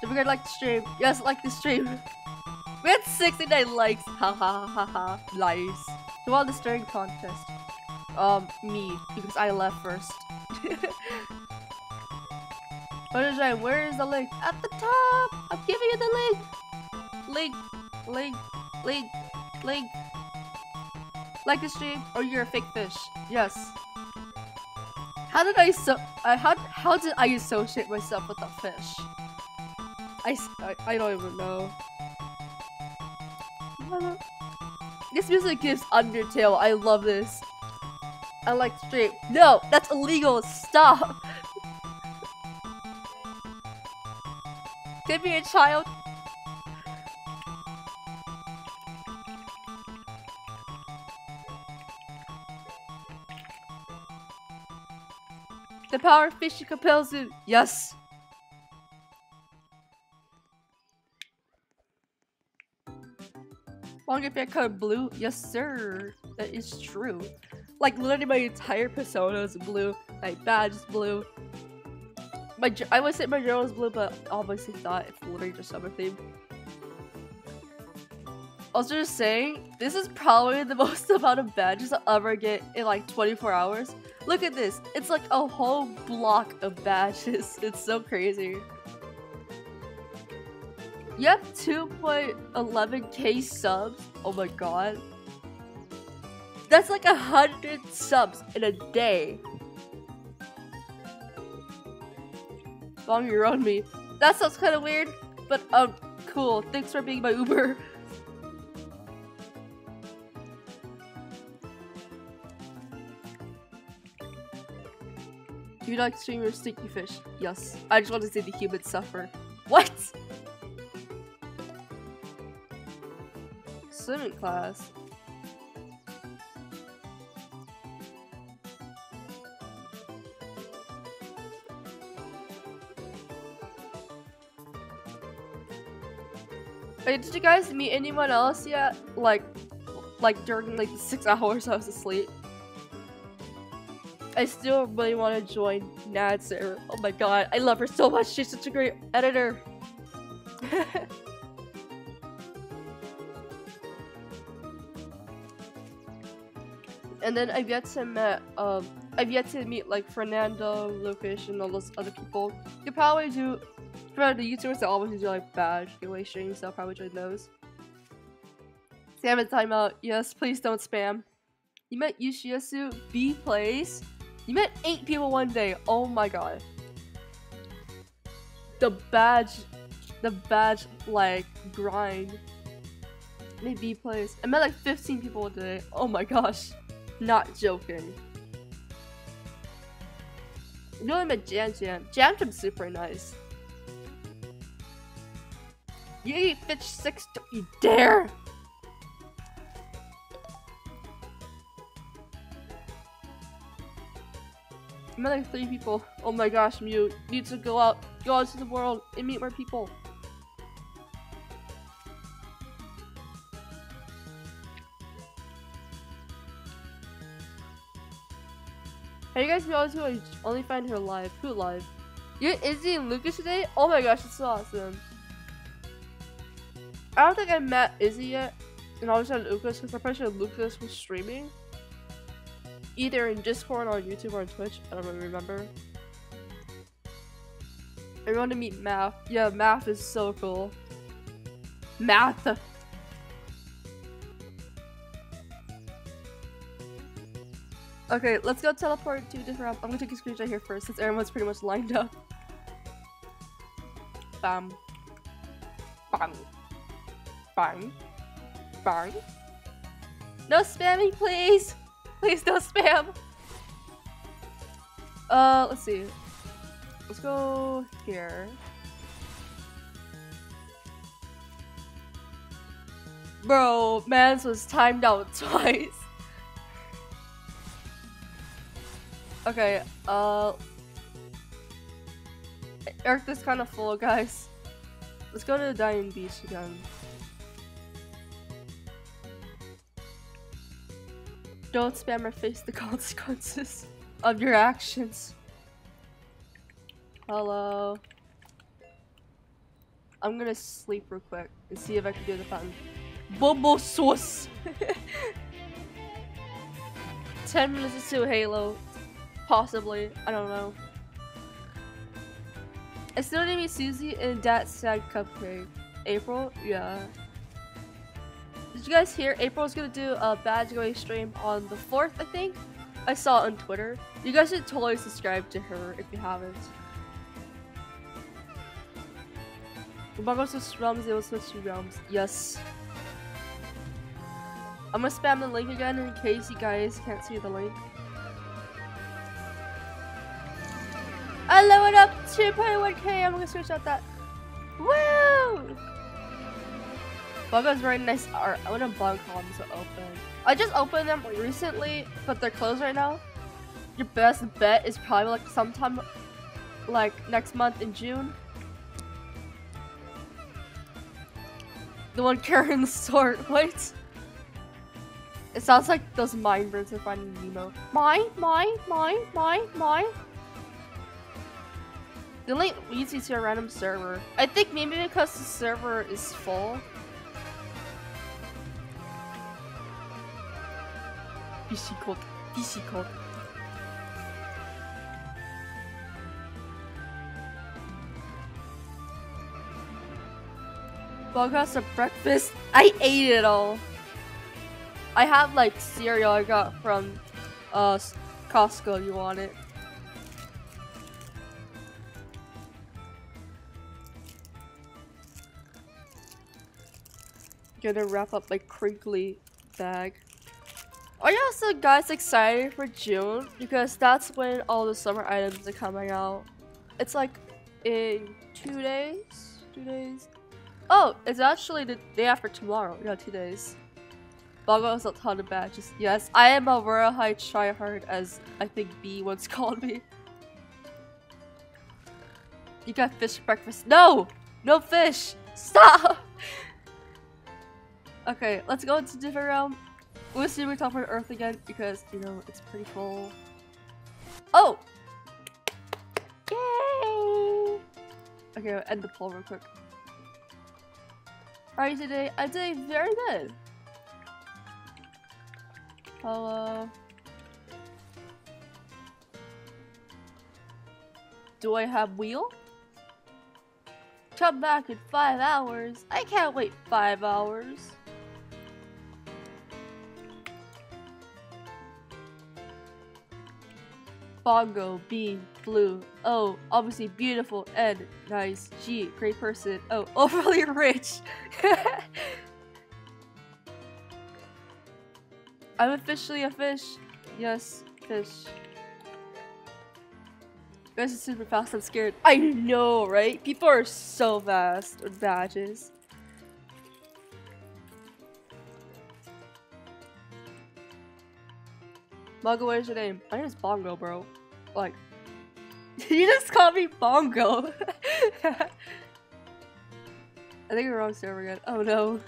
Did we like the stream? Yes, like the stream. We had 69 likes. Ha ha ha ha. Nice. Who won the staring contest? Me, because I left first. Where is the link? At the top! I'm giving you the link! Link, link, link, link. Like the stream or you're a fake fish. Yes. How did I how did I associate myself with the fish? I don't even know. This music gives Undertale. I love this. I like the stream. No! That's illegal! Stop! Give me a child. The power of fishing compels you. Yes. Wanna get that color blue? Yes, sir. That is true. Like literally, my entire persona is blue. My badge is blue. I would say my journal is blue, but obviously not. It's literally just summer theme. Also, just saying, this is probably the most amount of badges I'll ever get in like 24 hours. Look at this. It's like a whole block of badges. It's so crazy. You have 2.11k subs. Oh my god. That's like 100 subs in a day. Bong, you're on me. That sounds kind of weird, but cool. Thanks for being my Uber. You like streamer stinky fish? Yes. I just want to see the humans suffer. What? Swimming class. Did you guys meet anyone else yet? Like during like the 6 hours I was asleep. I still really want to join Natsuru. Oh my god, I love her so much. She's such a great editor. And then I've yet to meet like Fernando, Lucas, and all those other people. You probably do. For the YouTubers that always do like badge giveaway streams, so I'll probably join those. Spam and timeout. Yes, please don't spam. You met Yushiyasu, B Plays. You met 8 people one day. Oh my god. The badge like grind. I met B Plays. I met like 15 people today. Oh my gosh. Not joking. You know I met Jam Jam. Jam Jam's super nice. You eat fish 6, don't you dare! met like 3 people. Oh my gosh, Mew, you need to go out to the world and meet more people. Are you guys realize who I only find her live? Who live? You're Izzy and Lucas today? Oh my gosh, it's so awesome. I don't think I met Izzy yet, and I was on Lucas because I'm pretty sure Lucas was streaming. Either in Discord or on YouTube or on Twitch. I don't really remember. I want to meet Math. Yeah, Math is so cool. Math! Okay, let's go teleport to a different route. I'm gonna take a screenshot here first since everyone's pretty much lined up. Bam. Bang. Bang. Bang. No spamming, please! Please don't spam! Let's see. Let's go here. Bro, man's was timed out twice. Okay, Earth is kind of full, guys. Let's go to the Diamond Beach again. Don't spam or face the consequences of your actions. Hello. I'm gonna sleep real quick and see if I can do the fountain. Bobo sauce! 10 minutes to Halo. Possibly, I don't know. It's still gonna be Susie and that sad cupcake. April? Yeah. Did you guys hear? April's gonna do a badge going stream on the 4th, I think. I saw it on Twitter. You guys should totally subscribe to her if you haven't. Bongo switch realms, they will switch to realms. Yes. I'm gonna spam the link again in case you guys can't see the link. I leveled up 2.1k, I'm gonna switch out that. Woo! Buggo's very nice art. I want a bug column to open. I just opened them recently, but they're closed right now. Your best bet is probably like sometime like next month in June. The one carrying the sword, what? It sounds like those mine birds are finding Nemo. Mine. The link leads you to a random server. I think maybe because the server is full. Difficult. Buggo has a breakfast. I ate it all. I have like cereal I got from Costco. You want it? Gonna wrap up my crinkly bag. Are y'all still guys excited for June? Because that's when all the summer items are coming out. It's like in 2 days? 2 days? Oh, it's actually the day after tomorrow. Yeah, 2 days. Buggo is a ton of badges. Yes, I am a Royale High tryhard, as I think B once called me. You got fish for breakfast. No! No fish! Stop! Okay, let's go into different realm. We'll see if we talk about Earth again because, you know, it's pretty full. Oh! Yay! Okay, I'll end the poll real quick. Alright, today I'm doing very good. Hello. Do I have wheel? Come back in 5 hours. I can't wait 5 hours. Bongo, B, blue, O, obviously beautiful, N, nice, G, great person, O, overly rich. I'm officially a fish. Yes, fish. You guys are super fast, I'm scared. I know, right? People are so fast with badges. Buggo, what is your name? My name is Bongo, bro. Like, You just called me Bongo. I think we're wrong server again. Oh no.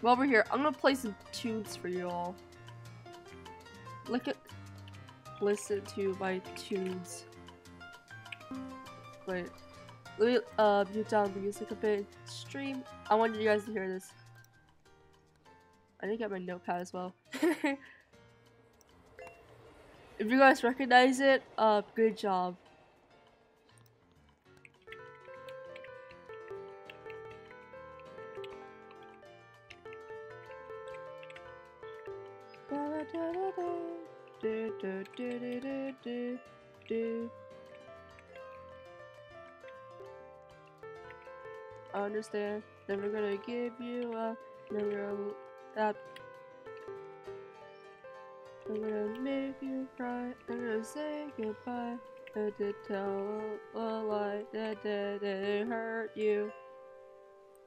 While we're here, I'm gonna play some tunes for y'all. Look at, listen to my tunes. Wait, let me mute down the music a bit. Stream. I wanted you guys to hear this. I didn't get my notepad as well. If you guys recognize it, good job. I understand. Never gonna give you up. Never up. I'm gonna make you cry. I'm gonna say goodbye. I did tell a lie that didn't hurt you.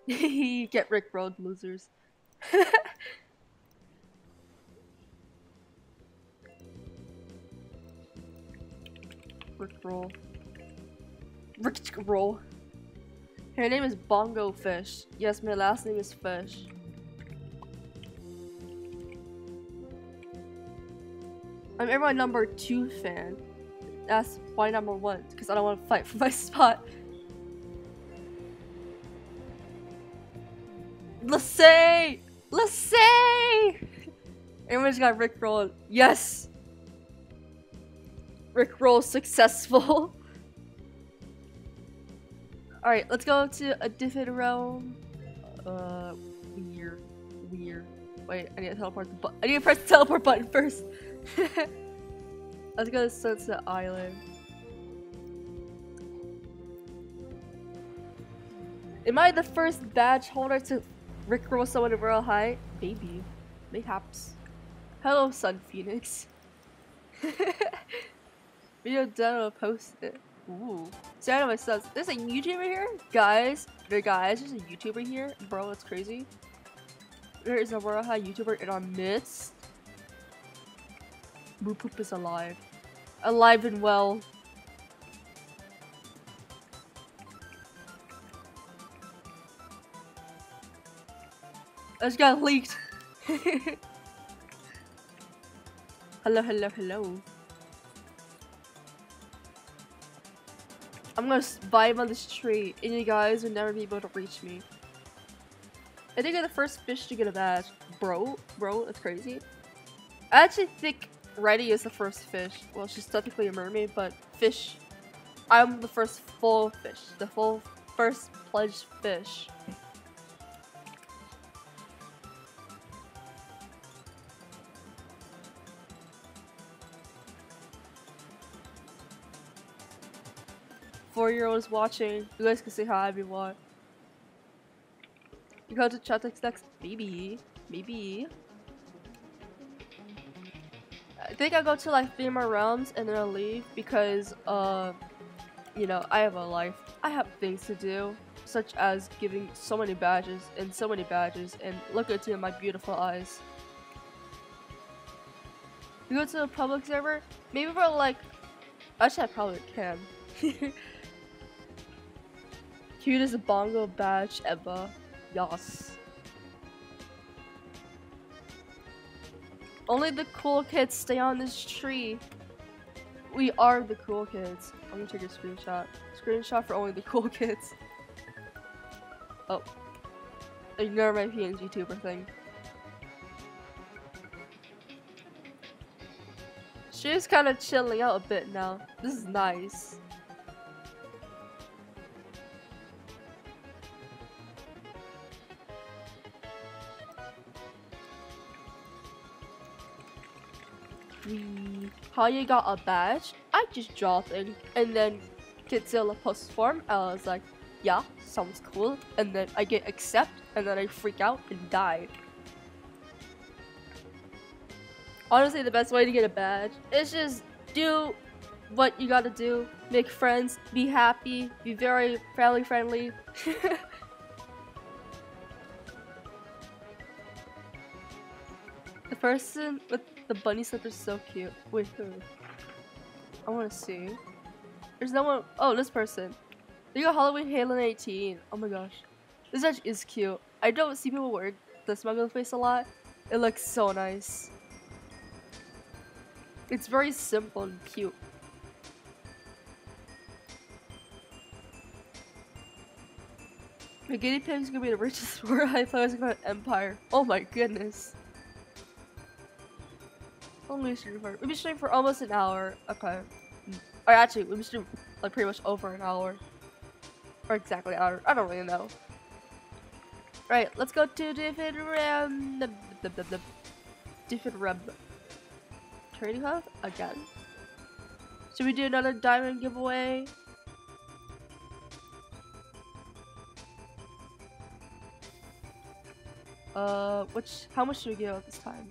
Get rickrolled, losers. Rickroll. Rickroll. Her name is Bongo Fish. Yes, my last name is Fish. I'm everyone number 2 fan. That's why number 1, because I don't want to fight for my spot. Let's say! Let's say! Everyone's got rickrolled. Yes! Rickroll successful. Alright, let's go to a different realm. Weird. Weird. Wait, I need to teleport the button. I need to press the teleport button first. Let's go to Sunset Island. Am I the first badge holder to rickroll someone in Royale High? Maybe. Mayhaps. Hello, Sun Phoenix. Video done, I'll post it. Ooh. So I know my subs. There's a YouTuber here? Guys. There's a YouTuber here. Bro, that's crazy. There is a Royale High YouTuber in our midst. Boo Poop is alive. Alive and well. I just got leaked. Hello, hello, hello. I'm gonna vibe on this tree and you guys would never be able to reach me. I think I'm the first fish to get a badge. Bro, that's crazy. I actually think Reddy is the first fish. Well, she's technically a mermaid, but fish. I'm the first full fish. The full first pledged fish. Four-year-old is watching. You guys can say hi if you want. You go to chat next. Maybe. Maybe. I think I'll go to like 3 more realms and then I'll leave because, you know, I have a life. I have things to do, such as giving so many badges and so many badges and look into my beautiful eyes. You go to the public server? Maybe for like... Actually, I probably can. Cute as a Bongo badge ever. Yas. Only the cool kids stay on this tree. We are the cool kids. I'm gonna take a screenshot. Screenshot for only the cool kids. Oh. Ignore my PNG tuber thing. She's kind of chilling out a bit now. This is nice. How you got a badge? I just draw thing and then Kidzilla posts form. I was like, yeah, sounds cool. And then I get accept and then I freak out and die. Honestly, the best way to get a badge is just do what you gotta do. Make friends, be happy, be very friendly. person with the bunny slippers is so cute. Wait, who? I want to see. There's no one. Oh, this person. They got Halloween Halen 18. Oh my gosh. This edge is cute. I don't see people wear the smuggle face a lot. It looks so nice. It's very simple and cute. The guinea pig's gonna be the richest war I thought I was gonna have an empire. Oh my goodness. Only stream for we've been streaming for almost an hour. Okay. Or actually we've been streaming like pretty much over an hour. Or exactly an hour. I don't really know. Right, let's go to David Ram David Ram Trading Hub again. Should we do another diamond giveaway? How much should we give out this time?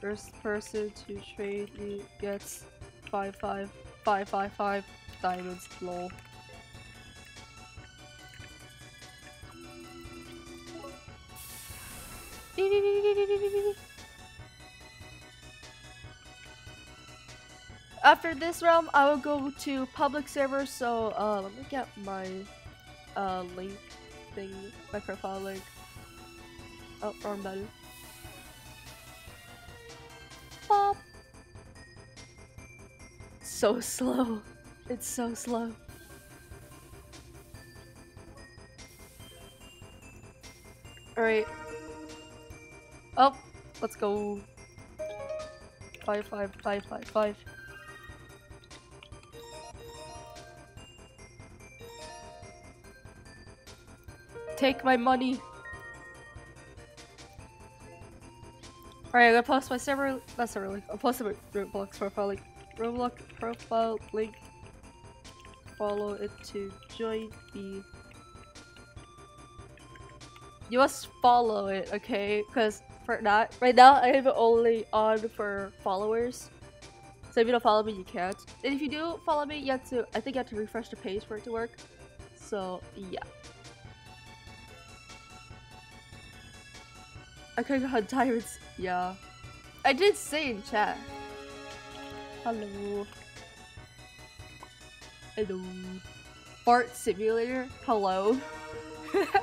First person to trade me gets 555 diamonds, lol. After this realm, I will go to public server, so, let me get my, link. Thing, my profile link. Oh, wrong button. Pop. So slow. It's so slow. Alright. Oh, let's go. 55555. Take my money. Alright, I'm gonna post my server. That's not really. I'll post my Roblox profile link. Roblox profile link. Follow it to join me. You must follow it, okay? Because for that, right now I have it only on for followers. So if you don't follow me, you can't. And if you do follow me, you have to. I think you have to refresh the page for it to work. So yeah. I could have had diamonds. Yeah. I did say in chat. Hello. Hello. Fart Simulator? Hello. Alright,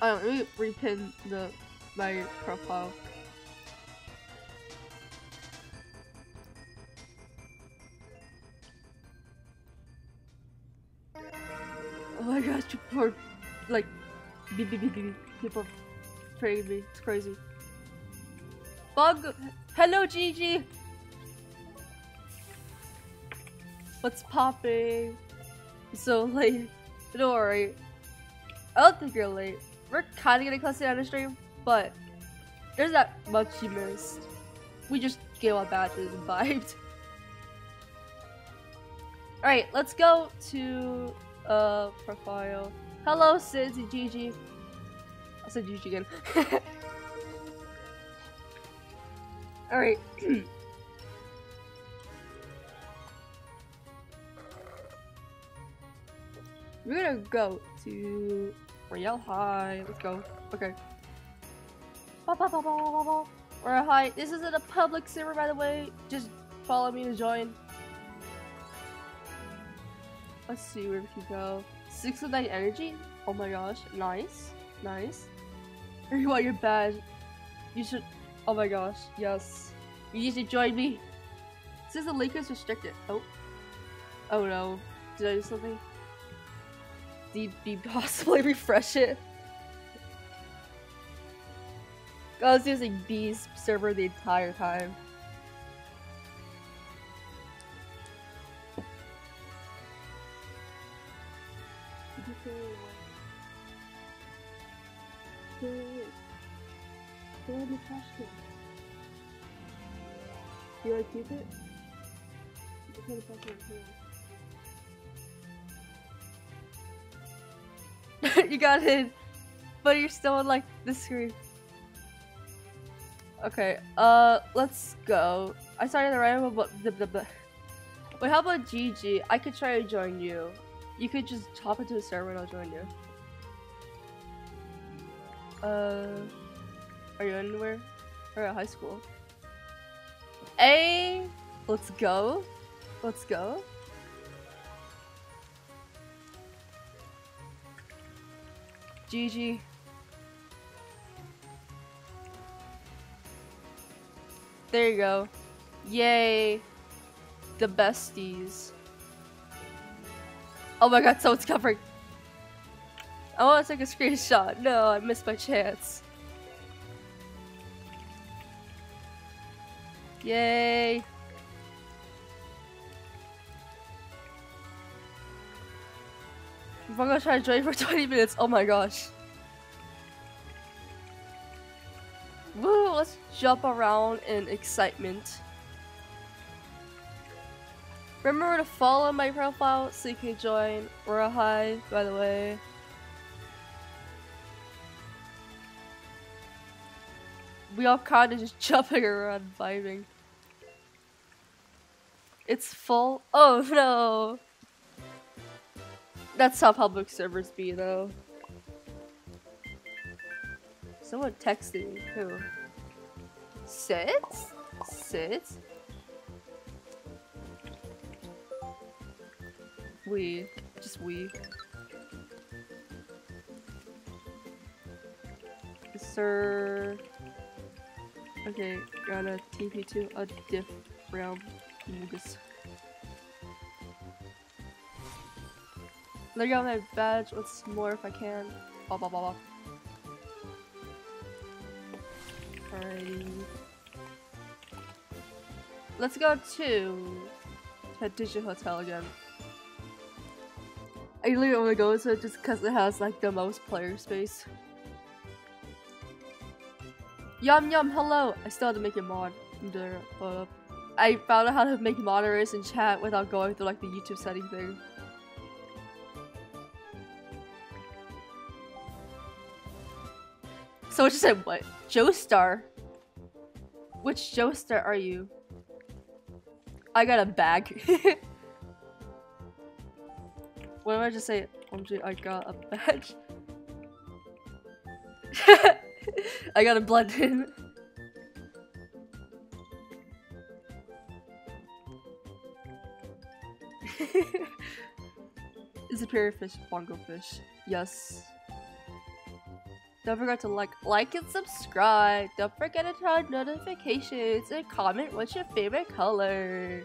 let me repin my profile. Oh my gosh, people are like, people praying me, it's crazy. Buggo, hello Gigi! What's popping? It's so late, don't worry. I don't think you're late. We're kinda getting close to the end of the stream, but there's not much you missed. We just gave out badges and vibed. Alright, let's go to... profile. Hello, Sid and Gigi. I said Gigi again. Alright. We're gonna go to Royale High. Let's go. Okay. Royale High. This isn't a public server, by the way. Just follow me to join. Let's see where we can go. 609 energy? Oh my gosh. Nice. Nice. If you want your badge, you should. Oh my gosh. Yes. You need to join me. It says the link is restricted. Oh. Oh no. Did I do something? Did you possibly refresh it? I was using B's server the entire time. Do you want to keep it? You got in, but you're still on like the screen. Okay, let's go. I started the right one, but wait, how about Gigi? I could try to join you. You could just hop into a server and I'll join you. Are you anywhere? Or at high school? Hey! Let's go. Let's go. Gigi. There you go. Yay. The besties. Oh my god, someone's covering. I want to take a screenshot. No, I missed my chance. Yay. I'm gonna try to join for 20 minutes. Oh my gosh. Woo, let's jump around in excitement. Remember to follow my profile so you can join Royale High, by the way. We all kind of just jumping around vibing. It's full. Oh no! That's how public servers be, though. Someone texted me. Who? Sits? Sits? We. Just we. Sir. Okay, gotta TP to a diff round Lucas. Look at my badge, what's more if I can. Blah blah blah blah. Alrighty. Let's go to the Digital Hotel again. I literally only go to it just because it has like the most player space. Yum yum, hello! I still have to make a mod. I found out how to make moderators in chat without going through like the YouTube setting thing. So it just said what? Joestar? Which Joestar are you? I got a bag. What did I just say? OMG, I got a badge. I gotta blend in. Is it pure fish? Bongo fish. Yes. Don't forget to like and subscribe. Don't forget to turn on notifications and comment what's your favorite color.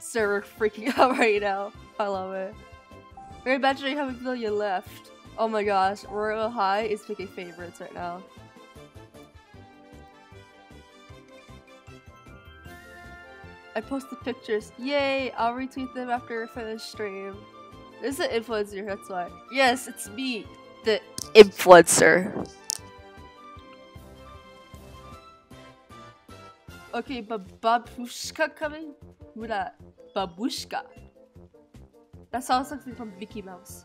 Sir, we're freaking out right now. I love it. We're imagining how many million left. Oh my gosh, Royale High is picking favorites right now. I post the pictures. Yay! I'll retweet them after I finish stream. This is an influencer, that's why. Yes, it's me, the influencer. Okay, babushka coming? Who that? Babushka. That sounds like something from Mickey Mouse.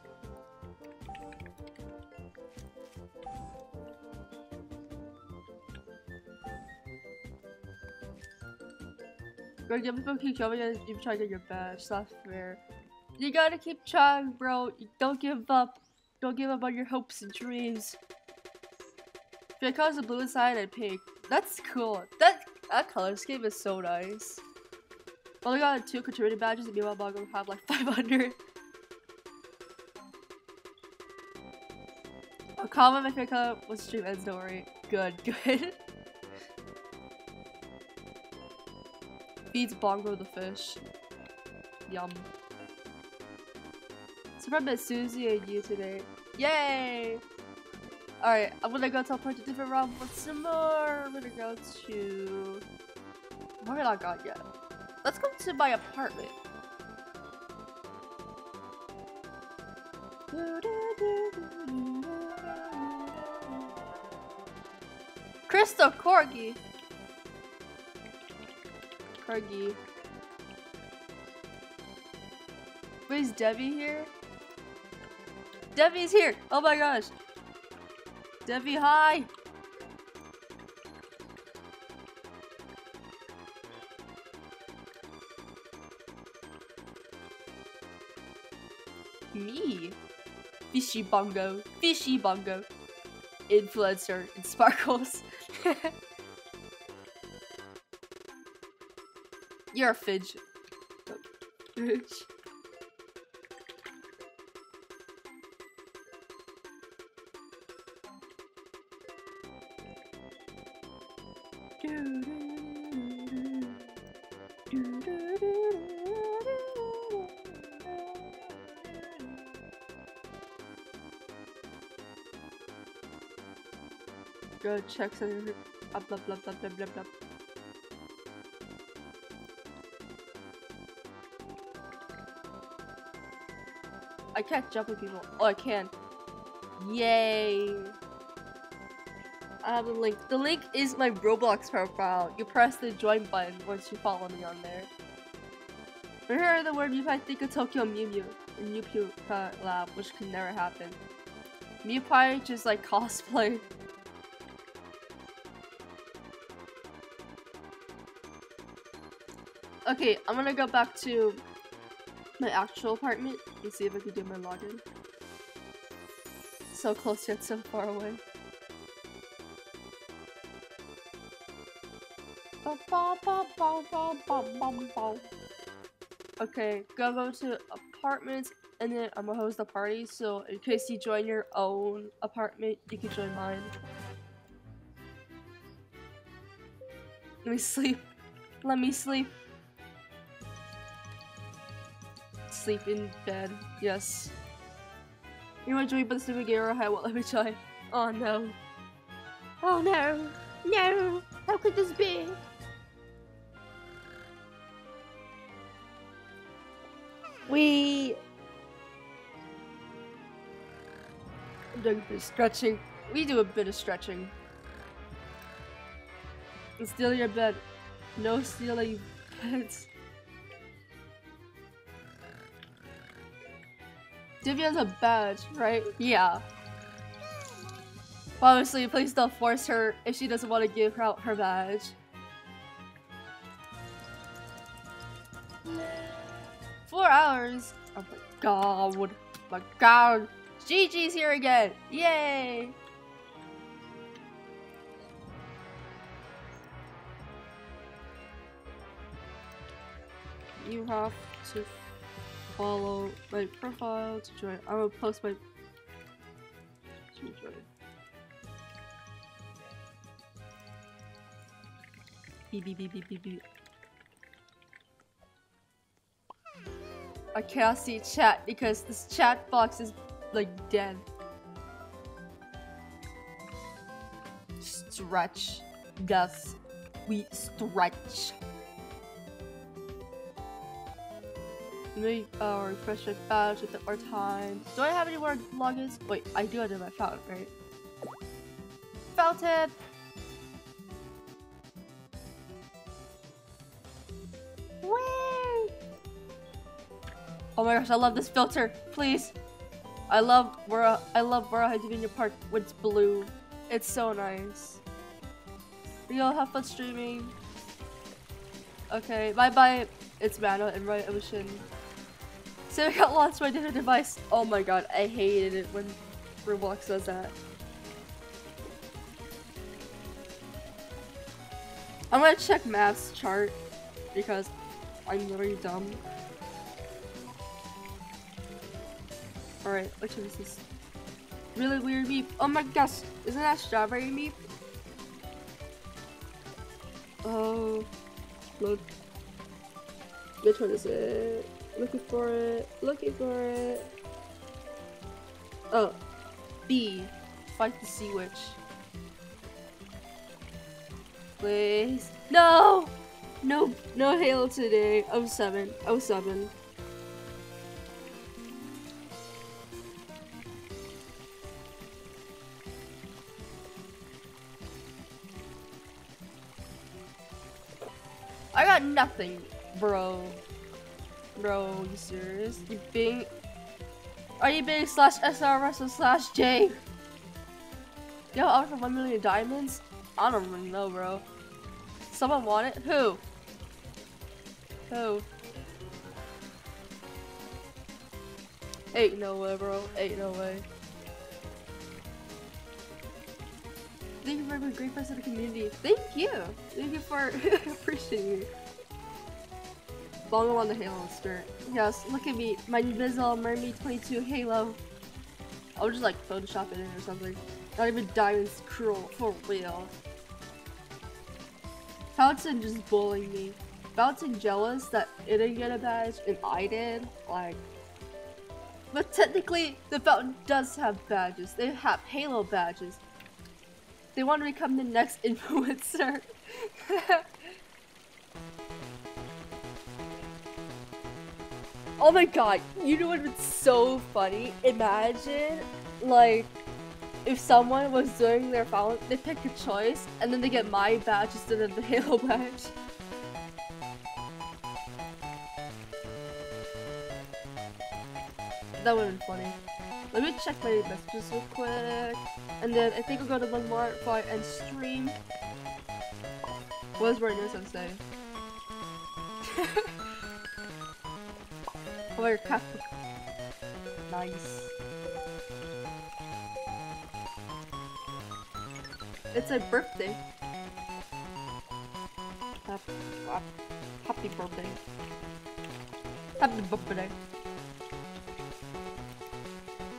People keep coming and you try to get your badge. That's fair. You gotta keep trying, bro. Don't give up. Don't give up on your hopes and dreams. If it comes to blue side, I pink. That's cool. That color scheme is so nice. Only got 2 contributing badges, and meanwhile, Buggo have like 500. A comment my favorite color was stream ends. Don't worry. Good, good. Feeds Bongo the fish. Yum. So I met Susie and you today. Yay! Alright, I'm gonna go teleport to a different realm once more. I'm gonna go to... Where have I not gone yet? Let's go to my apartment. Crystal Corgi! Corgi. Wait, is Devy here? Devy's here! Oh my gosh! Devy, hi! Me? fishy bongo, influencer in sparkles. You're a fidge. Go check something up, blah, blah, blah, blah, blah, blah. I can't jump with people. Oh, I can. Yay. I have a link. The link is my Roblox profile. You press the join button once you follow me on there. When I heard the word Mewpie, I think of Tokyo Mew and Mewpie Lab, which could never happen. Mewpie just like cosplay. Okay, I'm gonna go back to my actual apartment and see if I can do my login. So close yet so far away. Okay, go to apartments and then I'm gonna host the party, so in case you join your own apartment, you can join mine. Let me sleep. Let me sleep. Sleep in bed, yes. You want to join, but the stupid Royale High won't let me join. Oh no. Oh no. No. How could this be? We. I'm doing a bit of stretching. We do a bit of stretching. And steal your bed. No stealing beds. Devy has a badge, right? Yeah. But obviously, please don't force her if she doesn't want to give out her badge. No. 4 hours? Oh my god. My god. Gigi's here again. Yay. You have to follow my profile to join. I will post my to join. B. I cannot see chat because this chat box is like dead. Stretch. Yes, we stretch. Make our refresh my badge at our time. Do I have any more logins? Wait, I do have my fountain, right? Fountain! Woo! Oh my gosh, I love this filter. Please. I love Royale High Dominion Park when it's blue. It's so nice. You all have fun streaming. Okay, bye bye. It's Mano and Right Ocean. So I got lost by different device. Oh my god, I hated it when Roblox does that. I'm gonna check math's chart because I'm literally dumb. Alright, which one is this? Really weird meep. Oh my gosh, isn't that strawberry meep? Oh, look. Which one is it? Looking for it. Looking for it. Oh, B. Fight the sea witch. Please. No! No, no Halo today. 07. 07. I got nothing. Bro, you serious? You being? Are you being /SR/J? Yo, out for 1 million diamonds? I don't really know, bro. Someone want it? Who? Who? Ain't no way, bro. Ain't no way. Thank you for being a great person to the community. Thank you. Thank you for appreciating me. Bongo on the Halo spirit. Yes, look at me. My Invisible Mermaid 22 Halo. I'll just like Photoshop it in or something. Not even diamonds cruel for real. Fountain just bullying me. Fountain jealous that it didn't get a badge and I did. Like, but technically the Fountain does have badges. They have Halo badges. They want to become the next influencer. Oh my god, you know what would be so funny? Imagine, like, if someone was doing their phone, they pick a choice, and then they get my badge instead of the Halo badge. That would've been funny. Let me check my messages real quick, and then I think I'll go to one more before I end stream. What does Reno say? Oh, your cat. Nice. It's a birthday. Happy birthday. Happy birthday.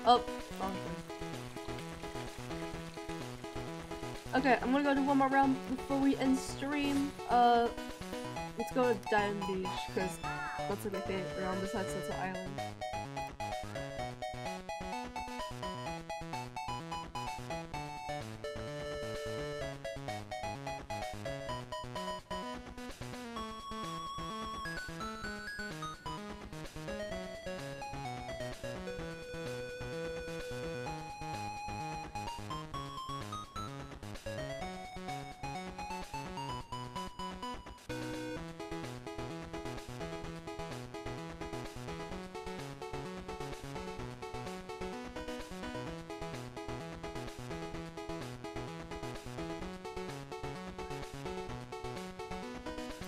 Oh, wrong thing. Okay, I'm gonna go do one more round before we end stream. Let's go to Diamond Beach, because that's like my favorite round besides Sunset Island.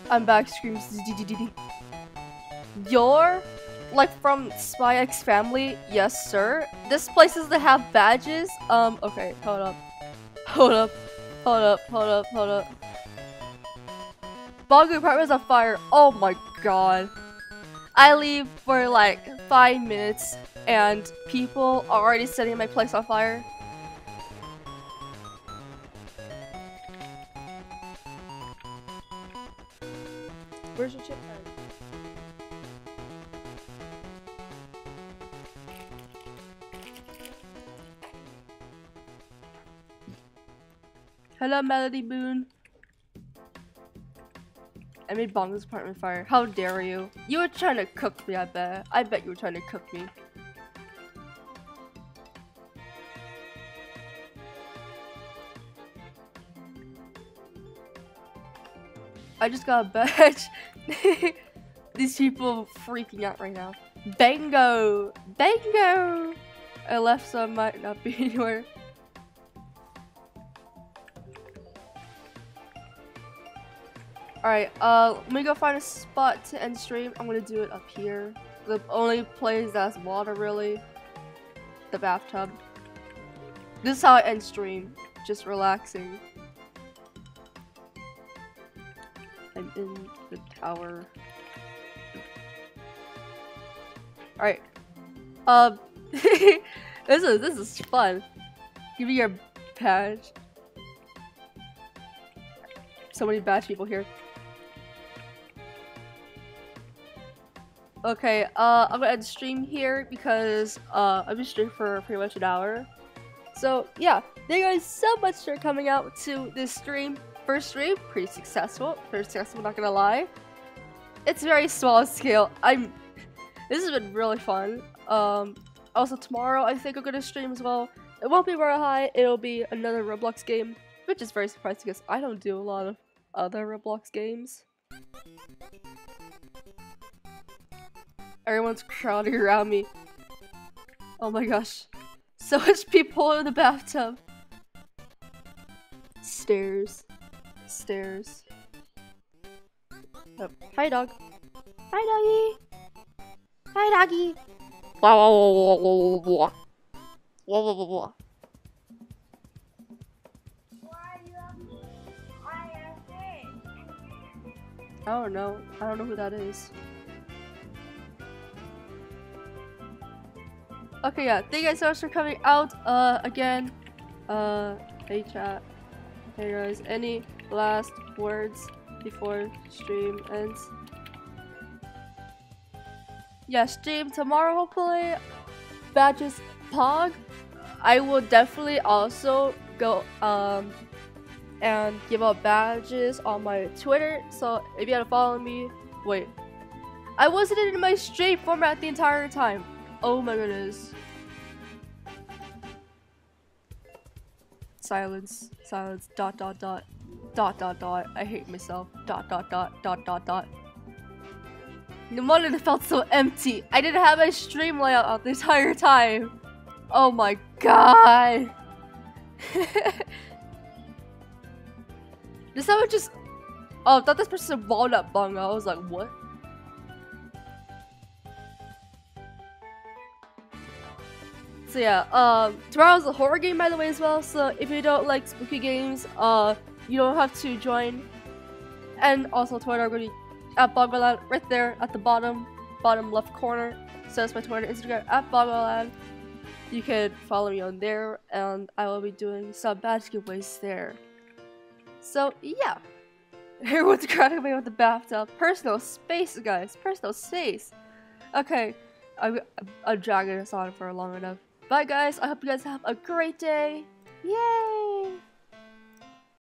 I'm back, screams DDDD. You're like from Spy X Family? Yes, sir. This places that have badges? Okay, hold up. Hold up. Hold up, hold up, hold up. Bongo apartment's on fire. Oh my god. I leave for like 5 minutes and people are already setting my place on fire. Where's your chip card? Hello, Melody Boon. I made Bongo's apartment fire. How dare you? You were trying to cook me, I bet. I bet you were trying to cook me. I just got a badge. These people freaking out right now. Bango! Bango! I left, so I might not be anywhere. Alright, let me go find a spot to end stream. I'm gonna do it up here. The only place that's water, really. The bathtub. This is how I end stream. Just relaxing. I'm in the tower. Alright. This is fun. Give me your badge. So many badge people here. Okay, I'm gonna end stream here because I've been streaming for pretty much an hour. So yeah, thank you guys so much for coming out to this stream. First stream, pretty successful. Not gonna lie. It's very small scale. This has been really fun. Also tomorrow I think I'm gonna stream as well. It won't be Royale High. It'll be another Roblox game, which is very surprising because I don't do a lot of other Roblox games. Everyone's crowding around me. Oh my gosh, so much people in the bathtub. Stairs. Oh. Hi, dog. Hi, doggy. Hi, doggy. Why I don't know. I don't know who that is. Okay, yeah. Thank you guys so much for coming out. Again. Hey chat. Hey guys. Any last words before stream ends? Yeah, stream tomorrow hopefully. Badges Pog. I will definitely also go and give out badges on my Twitter. So if you had to follow me, wait. I wasn't in my stream format the entire time. Oh my goodness. Silence. Silence. Dot dot dot. Dot dot dot. I hate myself. Dot dot dot dot dot dot. No wonder it felt so empty. I didn't have my stream layout out the entire time. Oh my god. Did someone just... Oh, I thought this person said walnut bungo. I was like, what? So yeah, tomorrow's a horror game by the way as well. So if you don't like spooky games, you don't have to join. And also Twitter, I'm going to be at Bongo Lad right there at the bottom left corner. So that's my Twitter, Instagram, at Bongo Lad. You can follow me on there and I will be doing some badge giveaways there. So yeah, here with the crowd away with the bathtub. Personal space, guys. Personal space. Okay, I'm dragging this on for long enough. Bye, guys. I hope you guys have a great day. Yay!